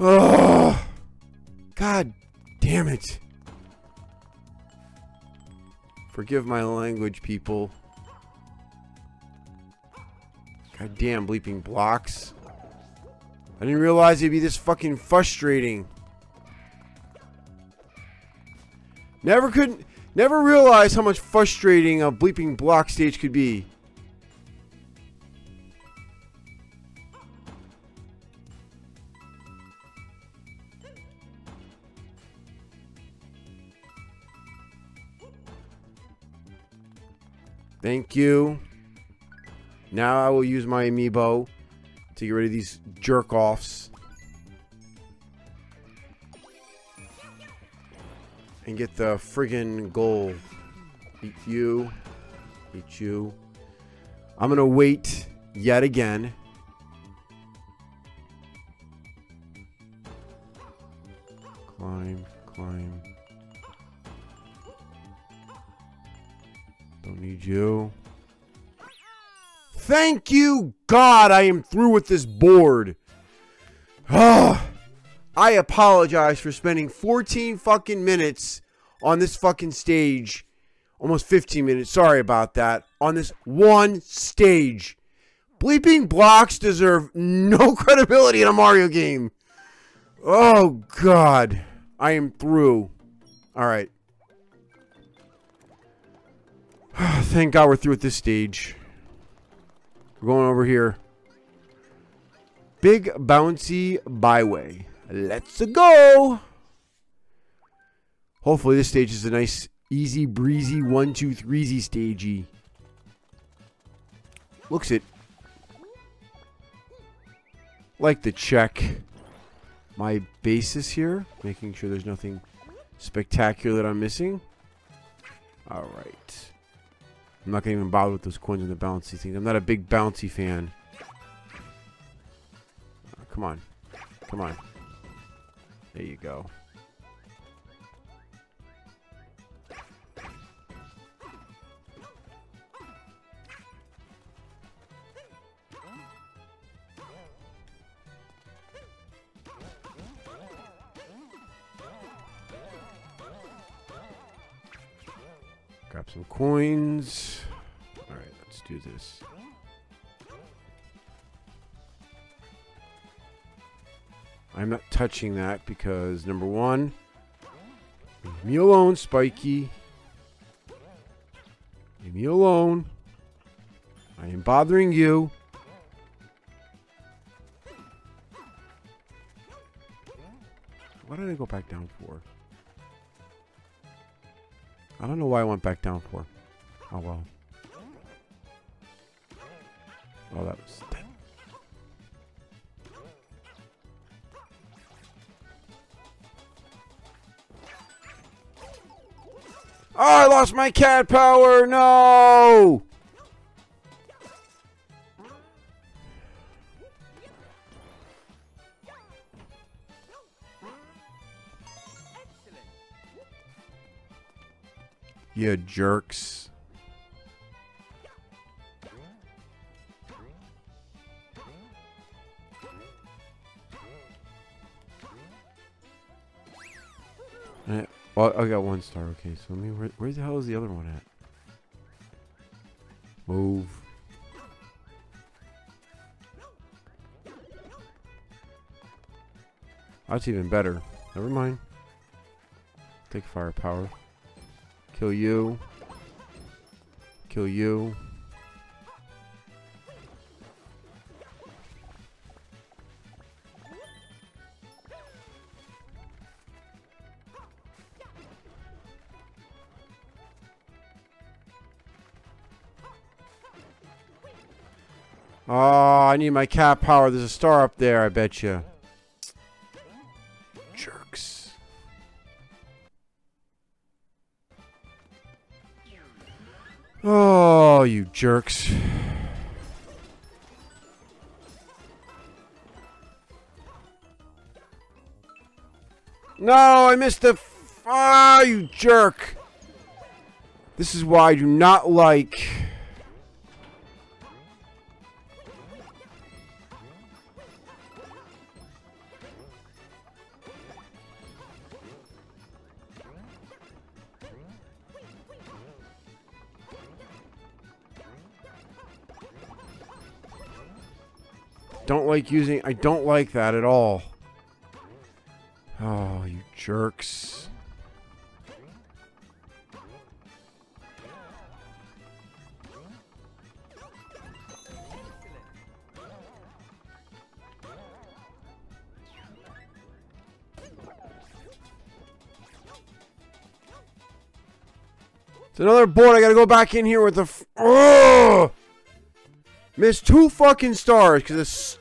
Ugh. God damn it. Forgive my language, people. God damn bleeping blocks. I didn't realize it'd be this fucking frustrating. Never realized how much frustrating a bleeping block stage could be. Thank you. Now I will use my amiibo to get rid of these jerk-offs. And get the friggin' gold. Eat you. Eat you. I'm gonna wait yet again. Climb, climb. Don't need you. Thank you, God, I am through with this board. Ah. I apologize for spending 14 fucking minutes on this fucking stage. Almost 15 minutes. Sorry about that. On this one stage. Bleeping blocks deserve no credibility in a Mario game. Oh, God. I am through. Alright. Thank God we're through with this stage. We're going over here. Big Bouncy Byway. Let's go! Hopefully this stage is a nice, easy, breezy, 1-2-3-zy stagey. Looks it. Like to check my bases here, making sure there's nothing spectacular that I'm missing. Alright. I'm not going to even bother with those coins and the bouncy things. I'm not a big bouncy fan. Oh, come on. Come on. There you go. Grab some coins. All right, let's do this. I'm not touching that because, number one, leave me alone, Spiky. Leave me alone. I am bothering you. What did I go back down for? I don't know why I went back down for. Oh, well. Oh, that was... Oh, I lost my cat power! No! You jerks. Well, I got one star. Okay, so let me. Where the hell is the other one at? Move. That's even better. Never mind. Take firepower. Kill you. Kill you. Oh, I need my cat power. There's a star up there, I bet you. Jerks. Oh, you jerks. No, I missed the... Ah, you jerk. This is why I do not like... Don't like using. I don't like that at all. Oh, you jerks. It's another board. I gotta go back in here with the. Ugh! Missed two fucking stars because it's.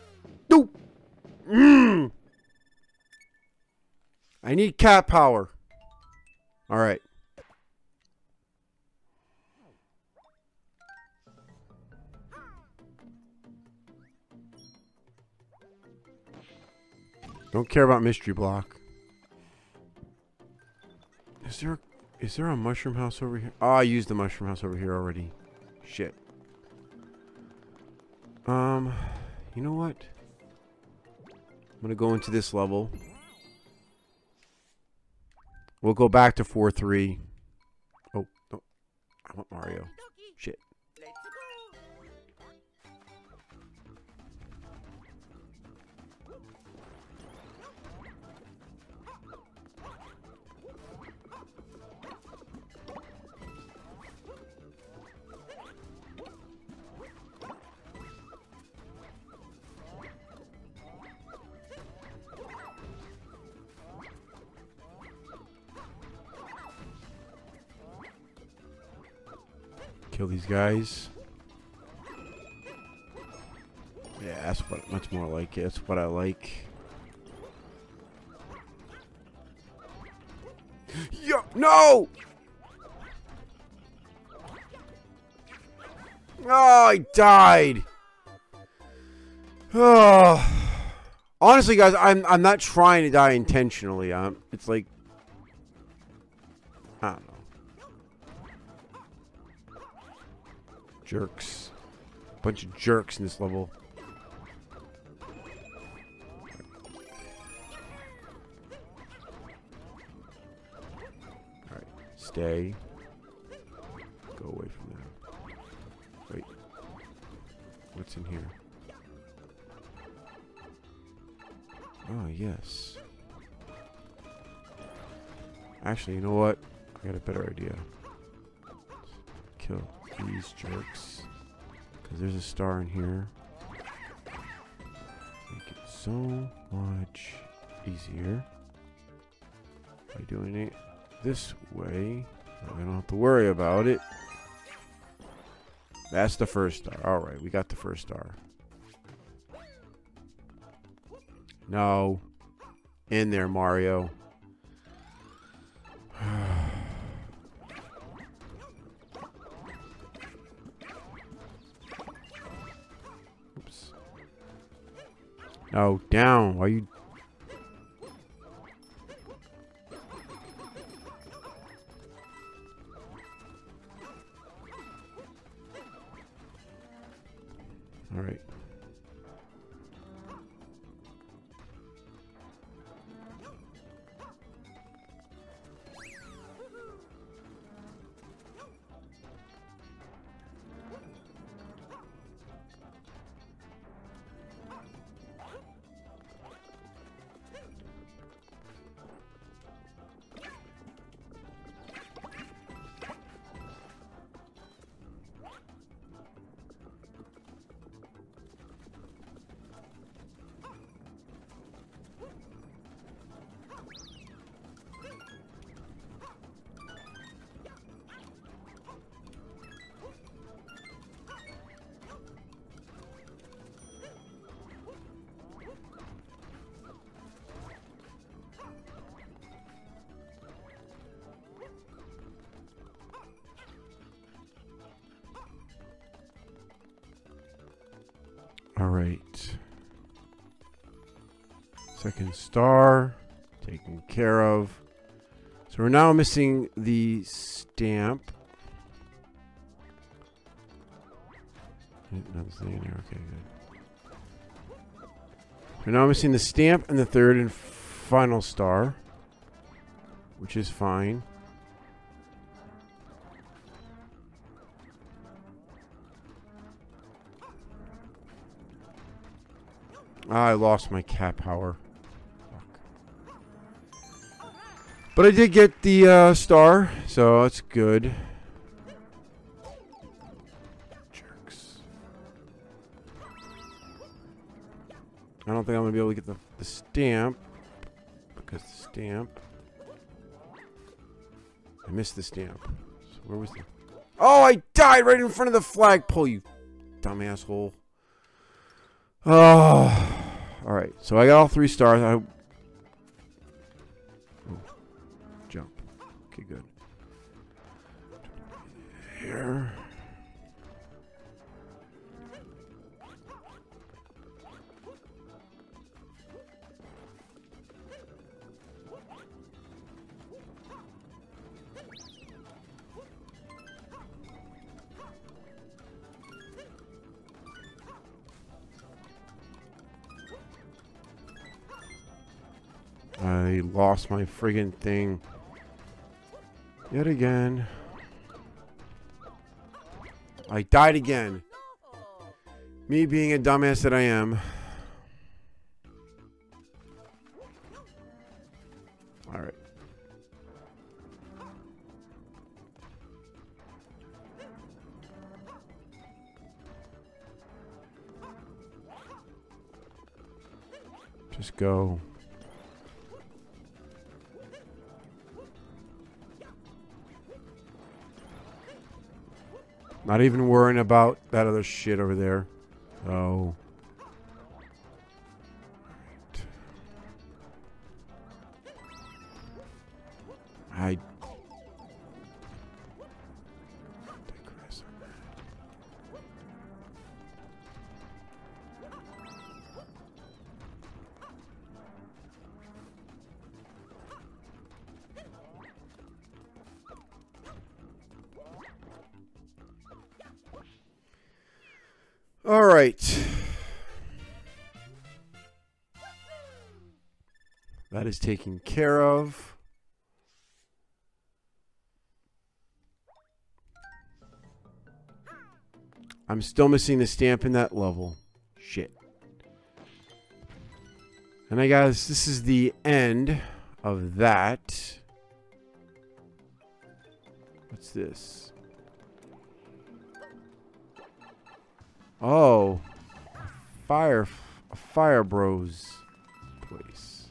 I need cat power. All right. Don't care about mystery block. Is there a mushroom house over here? Oh, I used the mushroom house over here already. Shit. You know what? I'm going to go into this level. We'll go back to 4-3. Oh, no. I want Mario. Shit. Kill these guys. Yeah, that's what. That's more like it. That's what I like. Yo, no! Oh, I died. Oh, honestly, guys, I'm not trying to die intentionally. It's like. Jerks. Bunch of jerks in this level. Alright, stay. Go away from there. Wait. What's in here? Oh, yes. Actually, you know what? I got a better idea. Kill. These jerks, because there's a star in here. Make it so much easier by doing it this way. I don't have to worry about it. That's the first star. All right, we got the first star. No, in there, Mario. No, down. Why are you? All right. Alright. Second star. Taken care of. So we're now missing the stamp. Okay, good. We're now missing the stamp and the third and final star, which is fine. I lost my cat power. Fuck. But I did get the star, so that's good. Jerks. I don't think I'm going to be able to get the stamp. Because the stamp... I missed the stamp. So where was the... Oh, I died right in front of the flagpole, you dumb asshole. Oh... Alright, so I got all three stars. Oh, jump. Okay, good. Here. I lost my friggin' thing yet again. I died again. Me being a dumbass that I am. Alright. Just go. Not even worrying about that other shit over there. Oh. Right. I digress on that. All right. That is taken care of. I'm still missing the stamp in that level. Shit. And I guess this is the end of that. What's this? Oh, a fire bros place.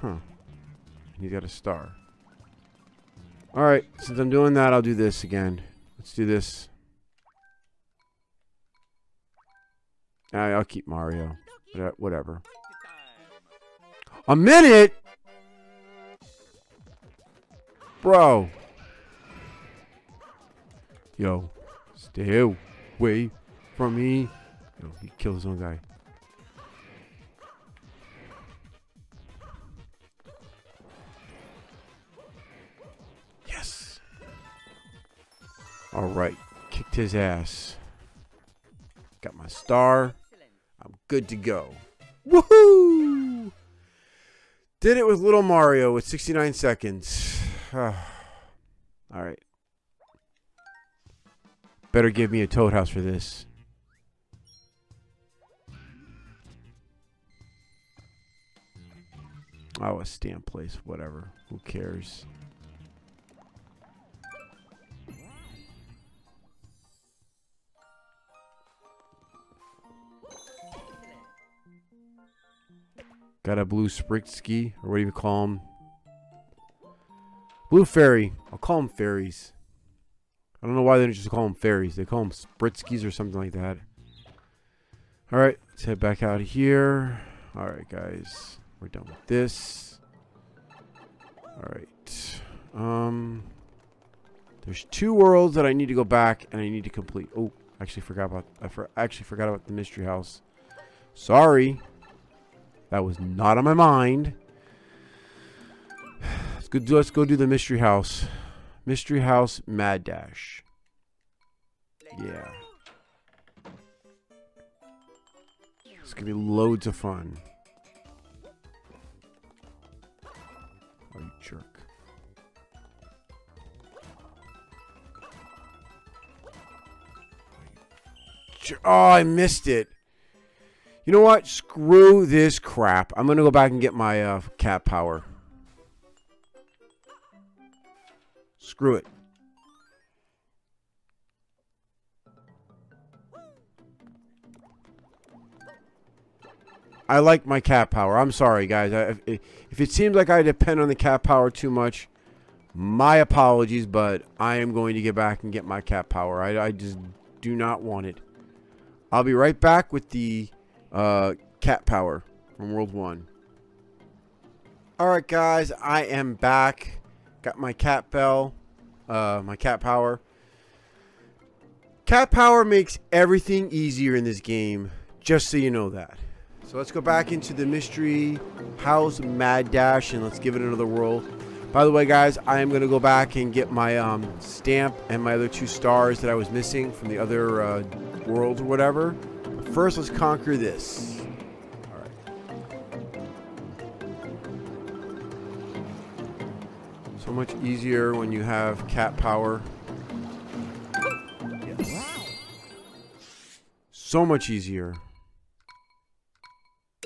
Huh. You got a star. Alright, since I'm doing that, I'll do this again. Let's do this. Alright, I'll keep Mario. Whatever. A minute?! Bro. Yo. Stay away from me. No, he killed his own guy. Yes. All right. Kicked his ass. Got my star. I'm good to go. Woohoo! Did it with little Mario with 69 seconds. All right. Better give me a Toad House for this. Oh, a stamp place, whatever. Who cares? Got a blue Sprixie, or what do you call them? Blue Fairy. I'll call them fairies. I don't know why they don't just call them fairies. They call them Spritskis or something like that. Alright, let's head back out of here. Alright, guys. We're done with this. Alright. There's two worlds that I need to go back and I need to complete. Oh, I actually forgot about the mystery house. Sorry. That was not on my mind. Let's go do the mystery house. Mystery house mad dash. Yeah. It's gonna be loads of fun. Oh, you jerk. Oh, I missed it. You know what? Screw this crap. I'm going to go back and get my cat power. Screw it. I like my cat power. I'm sorry, guys. If it seems like I depend on the cat power too much, my apologies, but I am going to get back and get my cat power. I just do not want it. I'll be right back with the cat power from World 1. Alright guys, I am back. Got my cat bell. My cat power. Cat power makes everything easier in this game. Just so you know that. So let's go back into the mystery house mad dash and let's give it another whirl. By the way guys, I am going to go back and get my stamp and my other 2 stars that I was missing from the other worlds or whatever. But first, let's conquer this. All right. So much easier when you have cat power. Yes. So much easier.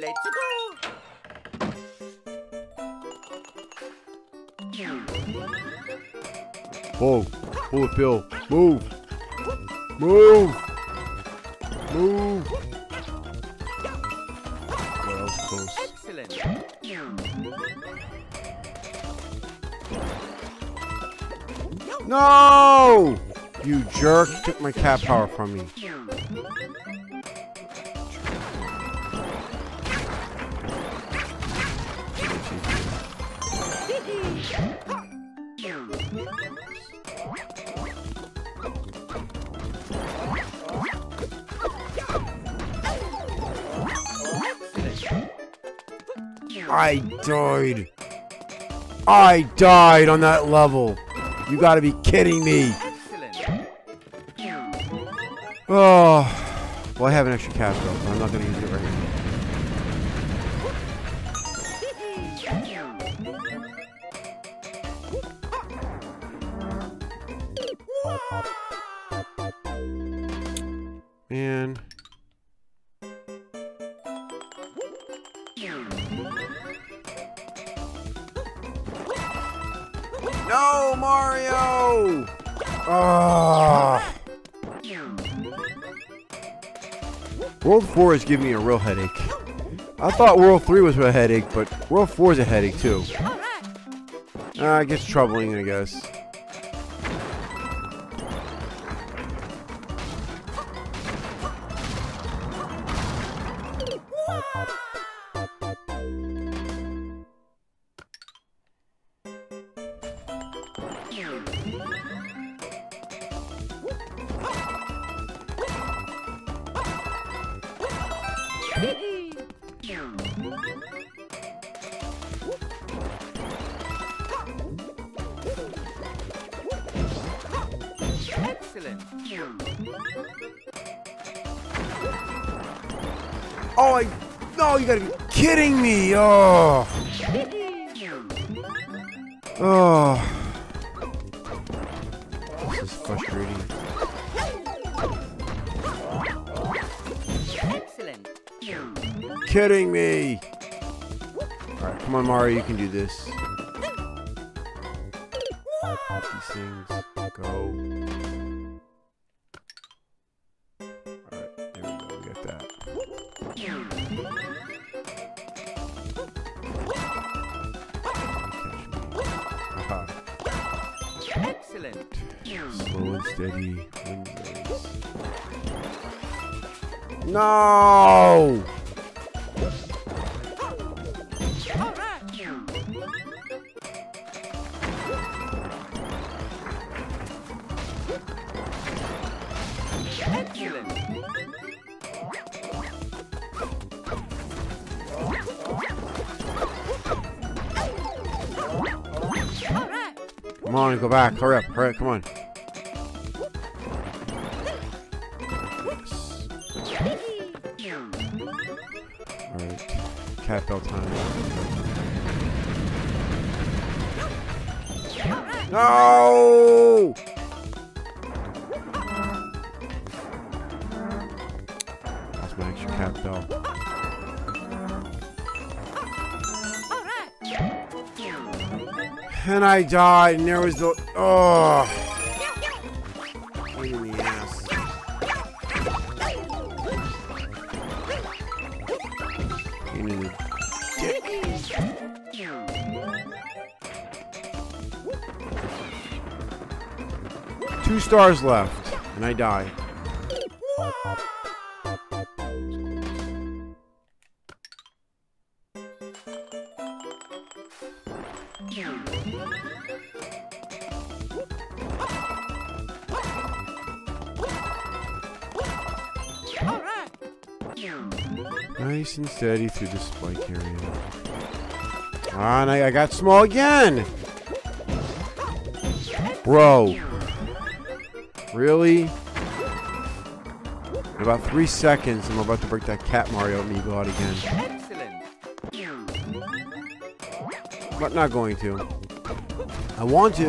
Let's go. Whoa! Pull it, Bill. Move. Move. Move. Well, close. Excellent. No! You jerk took my cat power from me. I died on that level. You gotta be kidding me. Oh, well, I have an extra cap though, but I'm not gonna use it right now. No, Mario! Oh. World 4 is giving me a real headache. I thought World 3 was a headache, but World 4 is a headache too. It gets troubling, I guess. Oh, no, you gotta be kidding me. Oh. Oh. This is frustrating. Excellent. Kidding me. All right, come on, Mario, you can do this. Pop these things. Go. Steady windows. No! Come on, go back. Hurry up. Hurry up. Come on. Yes. Alright. Cat bell time. No! That's my extra cat bell. And I died, and there was the pain in the ass. Pain in the dick. Two stars left, and I die. Nice and steady through the spike area. Ah, and I got small again! Bro. Really? In about 3 seconds, I'm about to break that Cat Mario Amiibo out again. Excellent. But not going to. I want to.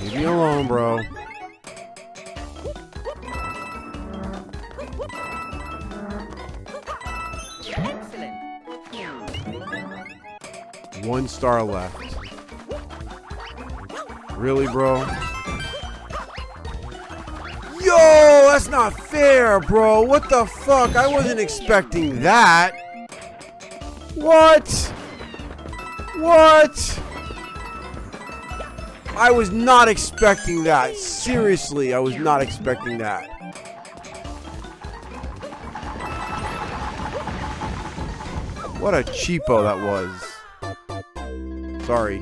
Leave me alone, bro. Excellent. 1 star left. Really, bro? Yo, that's not fair, bro. What the fuck? I wasn't expecting that. What? What? I was not expecting that. Seriously, I was not expecting that. What a cheapo that was. Sorry.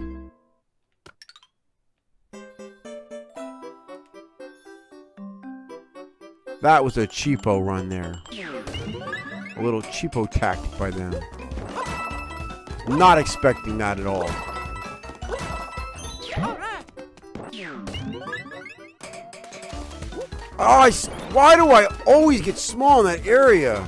That was a cheapo run there. A little cheapo tactic by them. Not expecting that at all. Oh, why do I always get small in that area?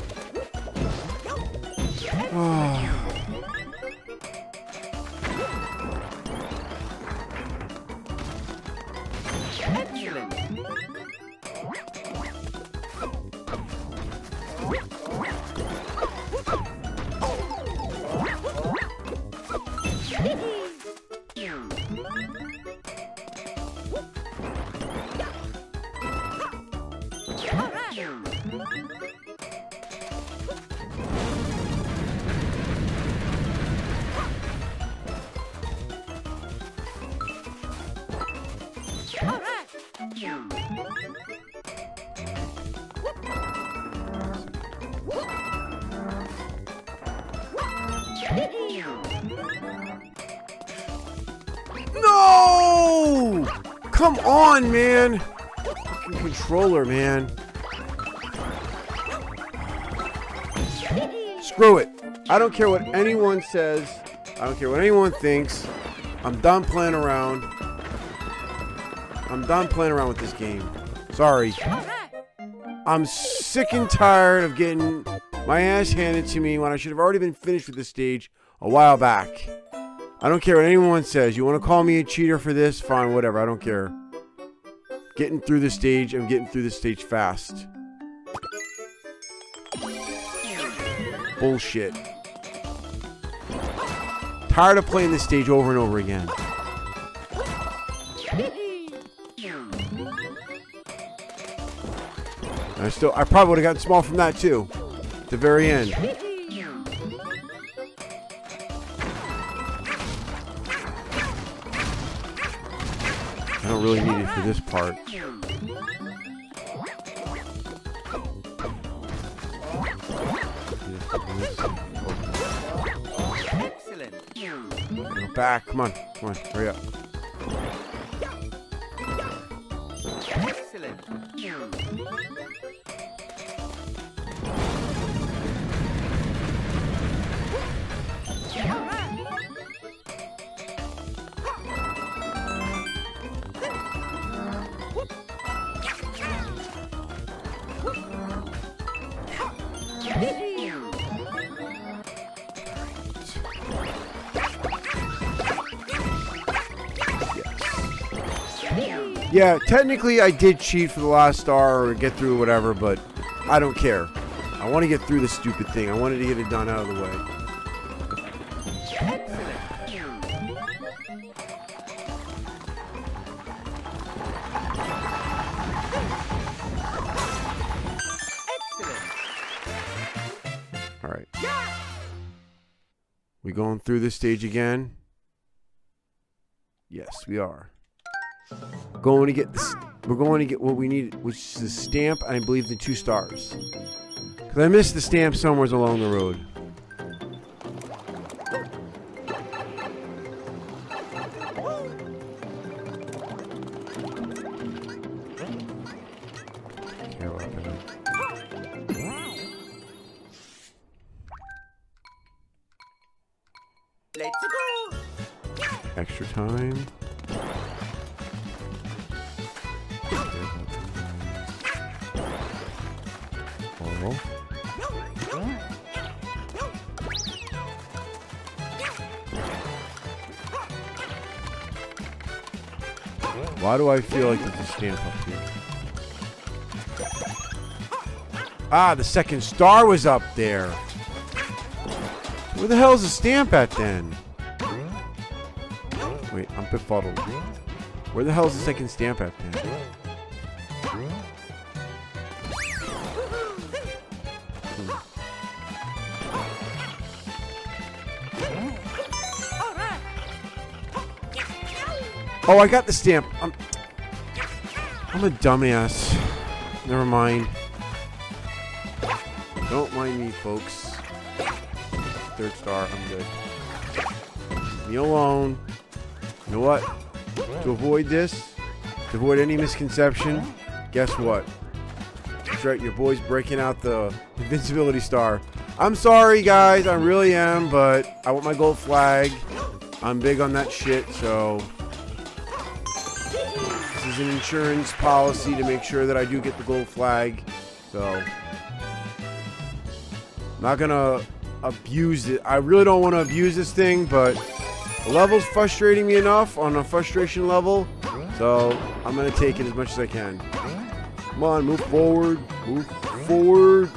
No! Come on, man! Fucking controller, man. Screw it. I don't care what anyone says. I don't care what anyone thinks. I'm done playing around. I'm done playing around with this game. Sorry. I'm sick and tired of getting my ass handed to me when I should have already been finished with this stage a while back. I don't care what anyone says. You want to call me a cheater for this? Fine, whatever. I don't care. Getting through this stage. I'm getting through this stage fast. Bullshit. Tired of playing this stage over and over again. I probably would have gotten small from that too. At the very end. I don't really need it for this part. Excellent. Go back. Come on. Come on. Hurry up. Excellent. Yeah, technically I did cheat for the last star or get through whatever, but I don't care. I want to get through this stupid thing. I wanted to get it done out of the way. We going through this stage again? Yes, we are. Going to get this. We're going to get what we need, which is the stamp, and I believe the 2 stars. Because I missed the stamp somewhere along the road. Extra time. Oh. Why do I feel like there's a stamp up here? Ah, the 2nd star was up there. Where the hell is the stamp at then? Wait, I'm befuddled. Where the hell is the 2nd stamp at then? Oh, I got the stamp. I'm a dumbass. Never mind. Don't mind me, folks. 3rd star, I'm good. Leave me alone. You know what? To avoid this, to avoid any misconception, guess what? That's right, your boy's breaking out the invincibility star. I'm sorry, guys. I really am, but I want my gold flag. I'm big on that shit, so... This is an insurance policy to make sure that I do get the gold flag, so... I'm not gonna abuse it. I really don't want to abuse this thing, but... The level's frustrating me enough on a frustration level, so I'm gonna take it as much as I can. Come on, move forward, move forward.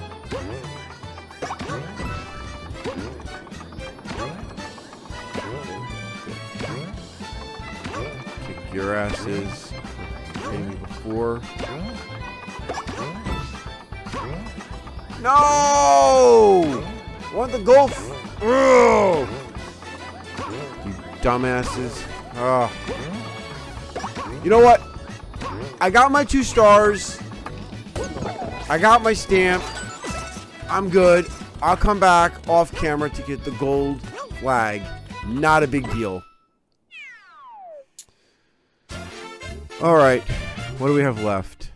Kick your asses, maybe before. No! I want the gold. Ugh! Dumbasses. Oh. You know what? I got my 2 stars. I got my stamp. I'm good. I'll come back off camera to get the gold flag. Not a big deal. Alright. What do we have left?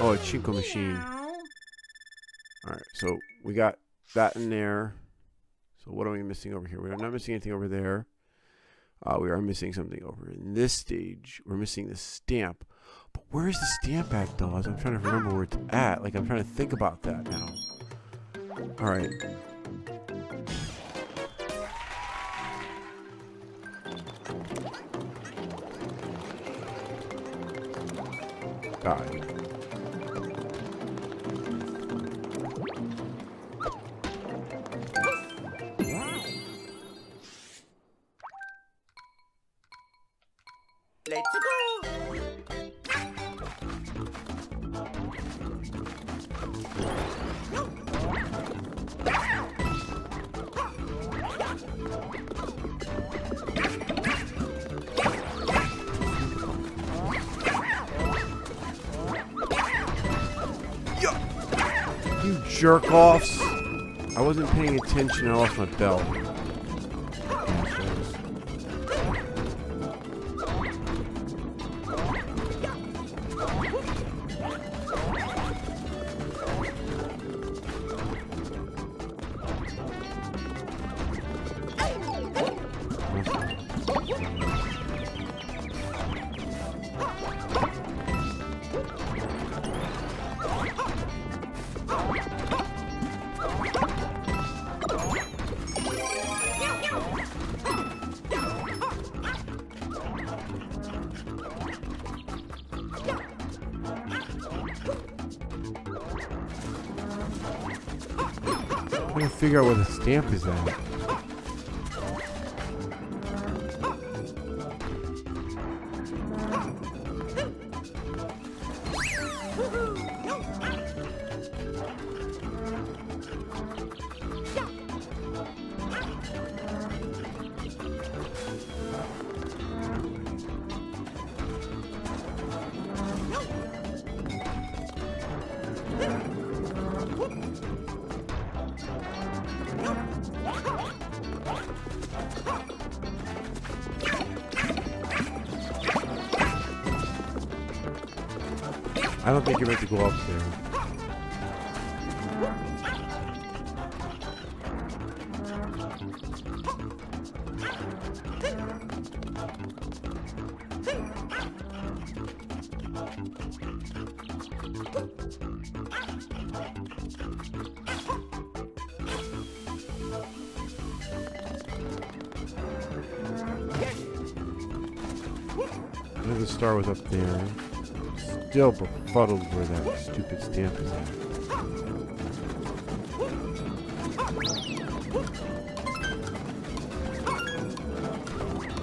Oh, a Chinko machine. Alright, so we got that in there. So what are we missing over here? We're not missing anything over there. We are missing something over in this stage. We're missing the stamp. But where is the stamp at, though? I'm trying to remember where it's at. Like, I'm trying to think about that now. Alright. God. Jerk offs. I wasn't paying attention. I lost my bell. I gotta figure out where the stamp is at. I don't think you're meant to go up there. I know the star was up there. Still befuddled where that stupid stamp is at.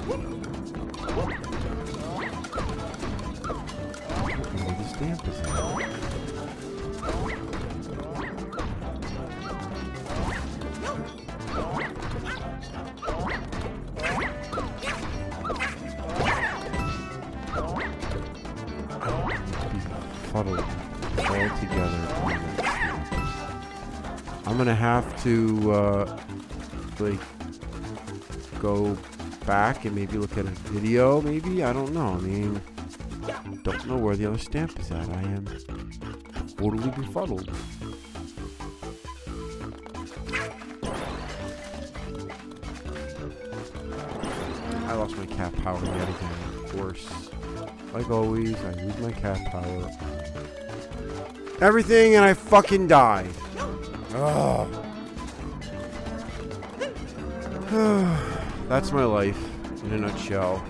Where the stamp is at. I don't all together. I'm gonna have to like go back and maybe look at a video. Maybe, I don't know. I mean, don't know where the other stamp is at. I am totally befuddled. I lost my cat power yet again. Of course, like always, I lose my cat power. Everything and I fucking die. Ugh. That's my life in a nutshell.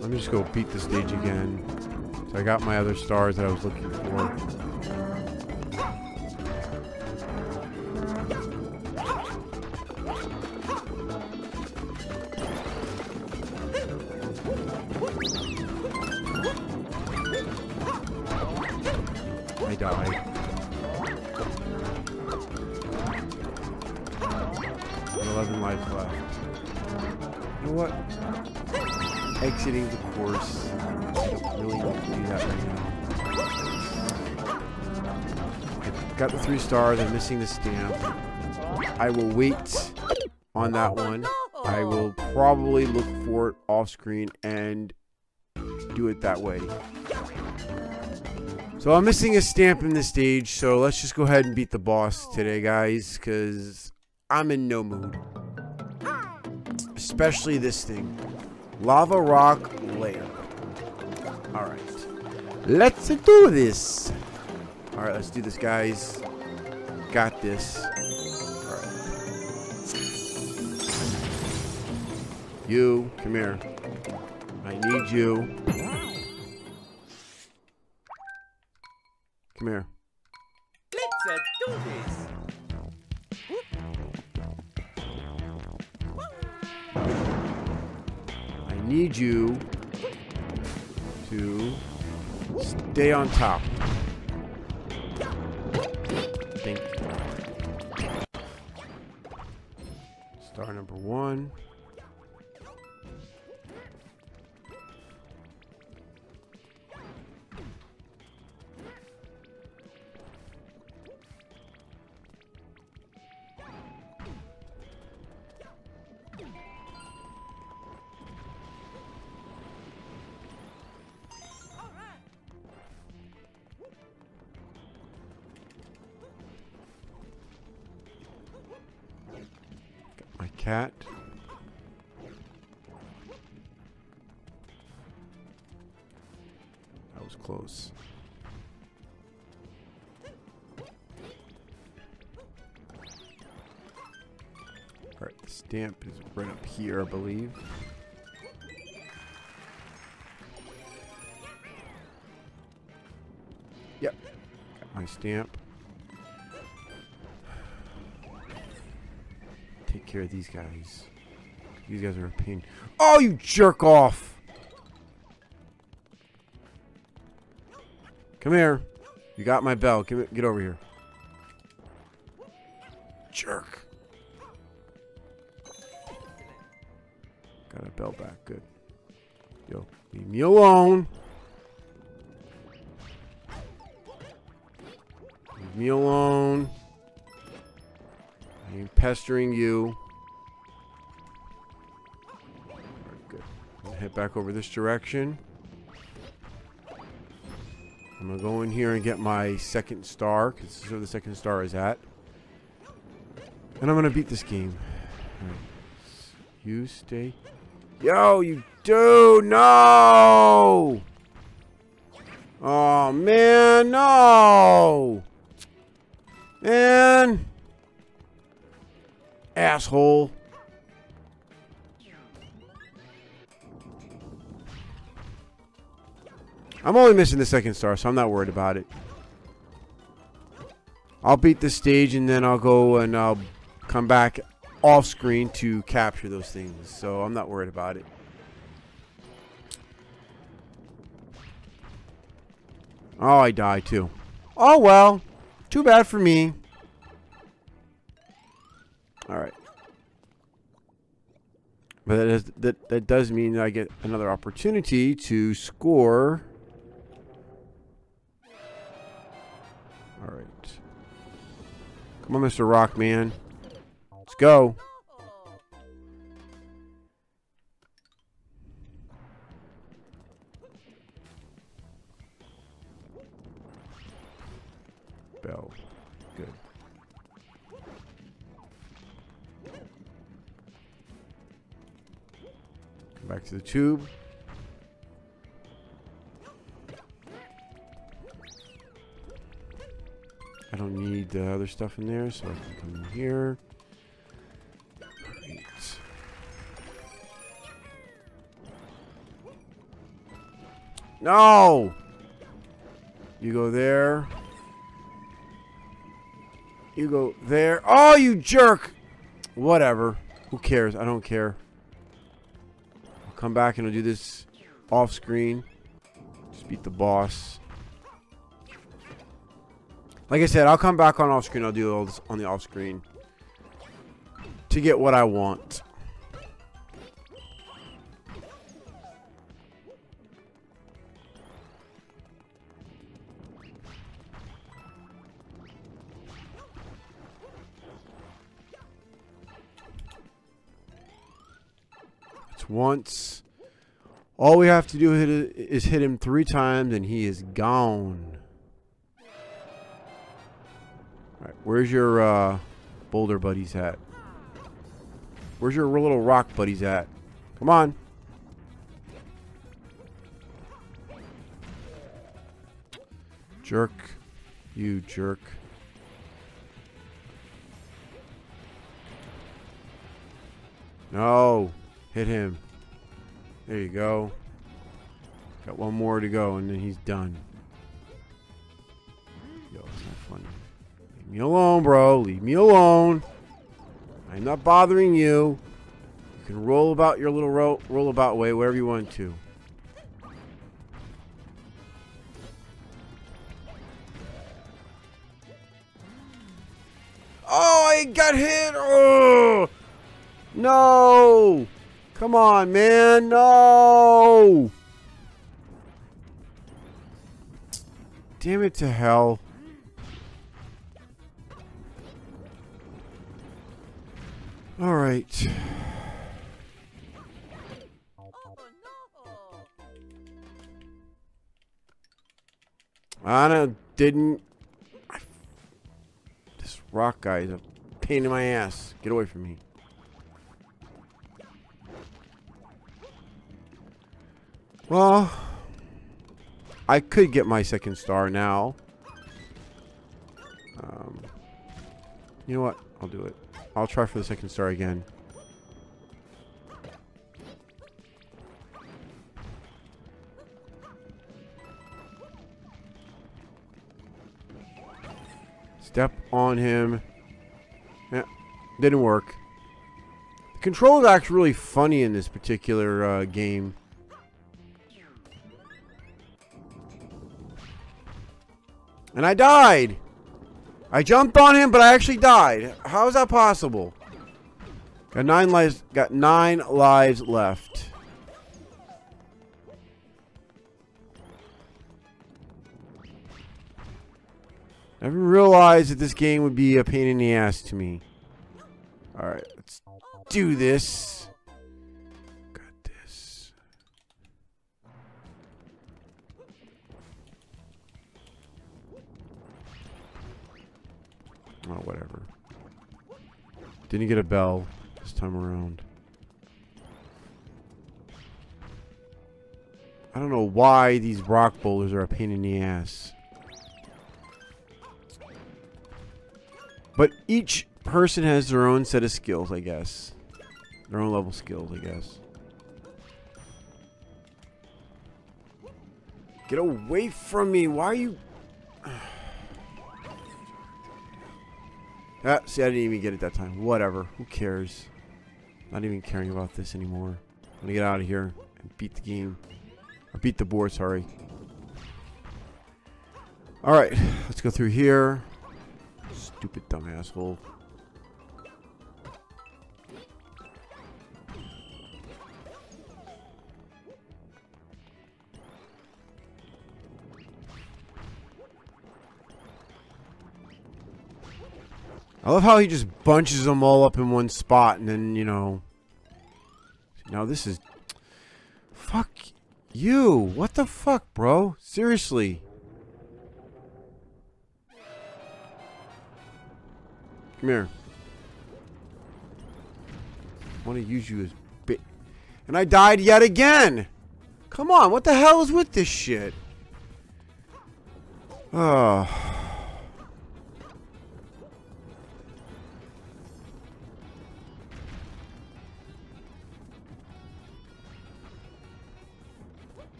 Let me just go beat the stage again. So I got my other stars that I was looking for. I died. 11 lives left. You know what? Exiting the course. I don't really want to do that right now. I got the 3 stars. I'm missing the stamp. I will wait on that one. I will probably look for it off screen and do it that way. So I'm missing a stamp in this stage. So let's just go ahead and beat the boss today, guys, because I'm in no mood. Especially this thing. Lava Rock Lair. Alright. Let's do this. Alright, let's do this, guys. Got this. Alright. You, come here. I need you. Come here. Let's do this. Need you to stay on top. Thank you. Star number 1. Cat. I was close. Alright, the stamp is right up here, I believe. Yep, got my stamp. Take care of these guys. These guys are a pain. Oh, you jerk off! Come here. You got my bell. Get over here. Jerk. Got a bell back. Good. Yo, leave me alone. Leave me alone. I ain't pestering you. Good. I'm gonna head back over this direction. I'm going to go in here and get my second star, because this is where the second star is at. And I'm going to beat this game. All right. You stay. Yo, you dude, no! Oh, man, no! Man! Asshole. I'm only missing the second star, so I'm not worried about it. I'll beat this stage, and then I'll go and I'll come back off screen to capture those things. So I'm not worried about it. Oh, I died too. Oh, well. Too bad for me. Alright. But that does mean that I get another opportunity to score... All right. Come on, Mr. Rockman. Let's go. Bell. Good. Come back to the tube. I don't need the other stuff in there, so I can come in here. Alright. No! You go there. You go there. Oh, you jerk! Whatever. Who cares? I don't care. I'll come back and I'll do this off screen. Just beat the boss. Like I said, I'll come back on off screen. I'll do all this on the off screen to get what I want. It's once. All we have to do is hit him 3 times and he is gone. Alright, where's your boulder buddies at? Where's your little rock buddies at? Come on. Jerk. You jerk. No. Hit him. There you go. Got one more to go and then he's done. Yo, it's not funny. Leave me alone, bro. Leave me alone. I'm not bothering you. You can roll about your little rollabout way wherever you want to. Oh, I got hit. Oh, no. Come on, man. No. Damn it to hell. All right. This rock guy is a pain in my ass. Get away from me. Well, I could get my second star now. You know what? I'll do it. I'll try for the second star again. Step on him. Yeah, didn't work. The controls act really funny in this particular game. And I died! I jumped on him, but I actually died. How is that possible? Got 9 lives. Got 9 lives left. I didn't realize that this game would be a pain in the ass to me. Alright, let's do this. Got this. Oh, whatever. Didn't get a bell this time around. I don't know why these rock boulders are a pain in the ass. But each person has their own set of skills, I guess. Their own level skills, I guess. Get away from me. Why are you... Ah, see, I didn't even get it that time. Whatever. Who cares? Not even caring about this anymore. I'm gonna get out of here and beat the game. Or beat the board, sorry. Alright, let's go through here. Stupid dumb asshole. I love how he just bunches them all up in one spot and then, you know. Now this is... Fuck you. What the fuck, bro? Seriously. Come here. I want to use you as bit. And I died yet again! Come on, what the hell is with this shit? Oh.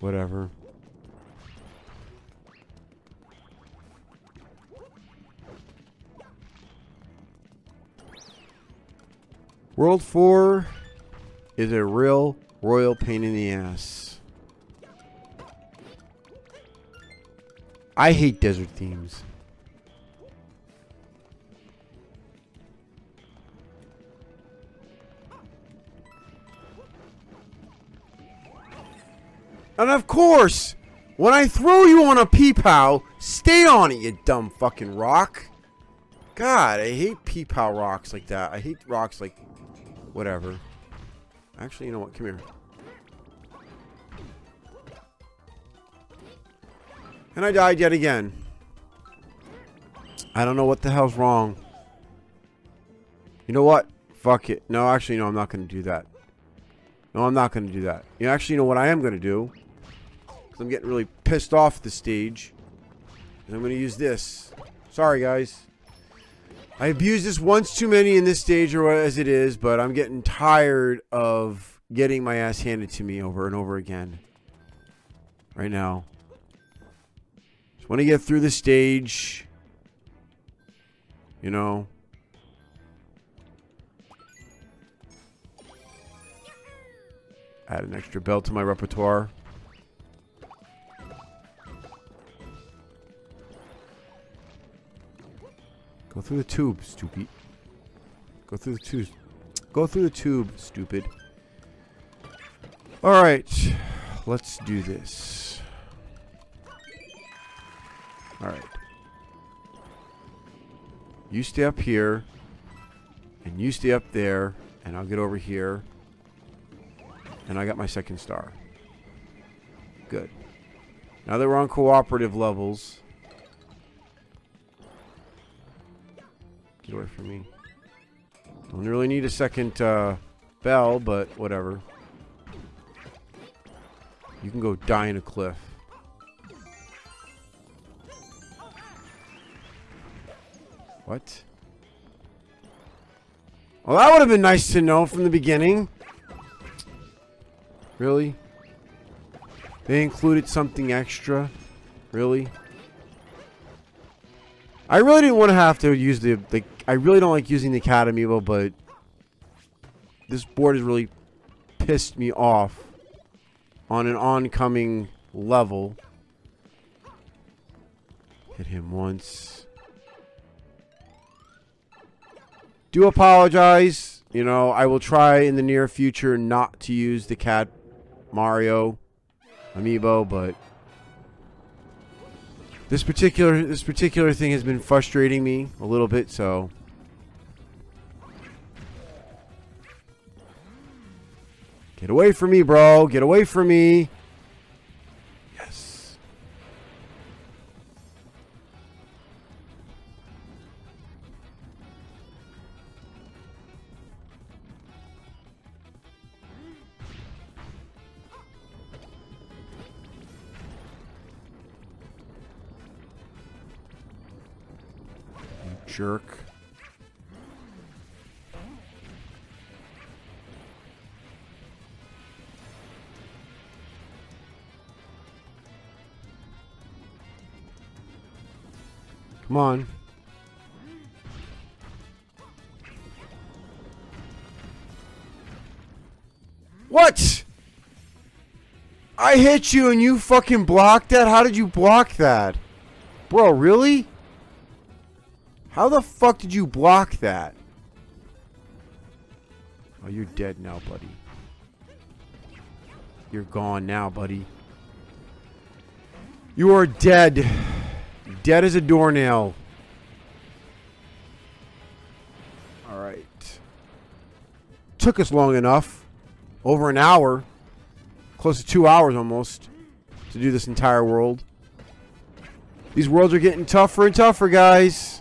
Whatever. World 4 is a real royal pain in the ass. I hate desert themes. And of course, when I throw you on a pee-pow, stay on it, you dumb fucking rock. God, I hate pee-pow rocks like that. I hate rocks like... whatever. Actually, you know what? Come here. And I died yet again. I don't know what the hell's wrong. You know what? Fuck it. No, actually, no, I'm not going to do that. No, I'm not going to do that. You actually know what I am going to do? I'm getting really pissed off the stage. And I'm going to use this. Sorry, guys. I abused this once too many in this stage or as it is, but I'm getting tired of getting my ass handed to me over and over again. Right now. Just want to get through the stage. You know. Add an extra bell to my repertoire. Go through the tube, stupid. Go through the tube. Go through the tube, stupid. Alright. Let's do this. Alright. You stay up here. And you stay up there. And I'll get over here. And I got my second star. Good. Now that we're on cooperative levels... Get away from me. Don't really need a second bell, but whatever. You can go die in a cliff. What? Well, that would have been nice to know from the beginning. Really? They included something extra? Really? I really didn't want to have to use the I really don't like using the cat amiibo, but this board has really pissed me off on an oncoming level. Hit him once. Do apologize. You know, I will try in the near future not to use the cat Mario amiibo, but this particular thing has been frustrating me a little bit, so get away from me, bro. Get away from me. Yes. You jerk. Come on. What? I hit you and you fucking blocked that? How did you block that? Bro, really? How the fuck did you block that? Oh, you're dead now, buddy. You're gone now, buddy. You are dead. Dead as a doornail. Alright. Took us long enough. Over an hour. Close to 2 hours almost. To do this entire world. These worlds are getting tougher and tougher, guys.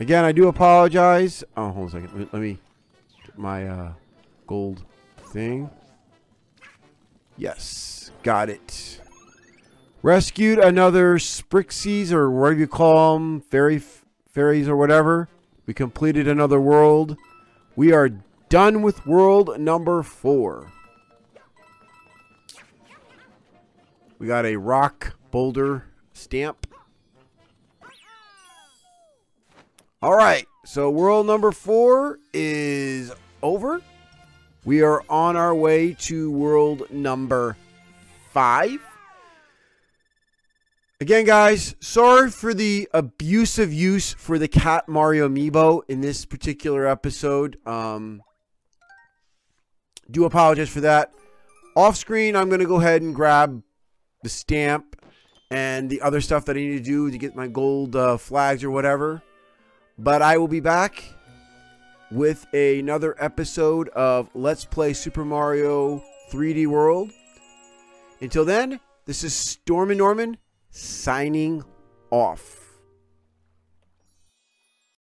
Again, I do apologize. Oh, hold on a second. Let me get my gold thing. Yes, got it. Rescued another Sprixies, or whatever you call them, fairies or whatever. We completed another world. We are done with world number 4. We got a rock boulder stamp. All right, so world number 4 is over. We are on our way to world number 5. Again, guys, sorry for the abusive use for the Cat Mario Amiibo in this particular episode. Do apologize for that. Off screen, I'm going to go ahead and grab the stamp and the other stuff that I need to do to get my gold flags or whatever. But I will be back with another episode of Let's Play Super Mario 3D World. Until then, this is Stormin Norman signing off.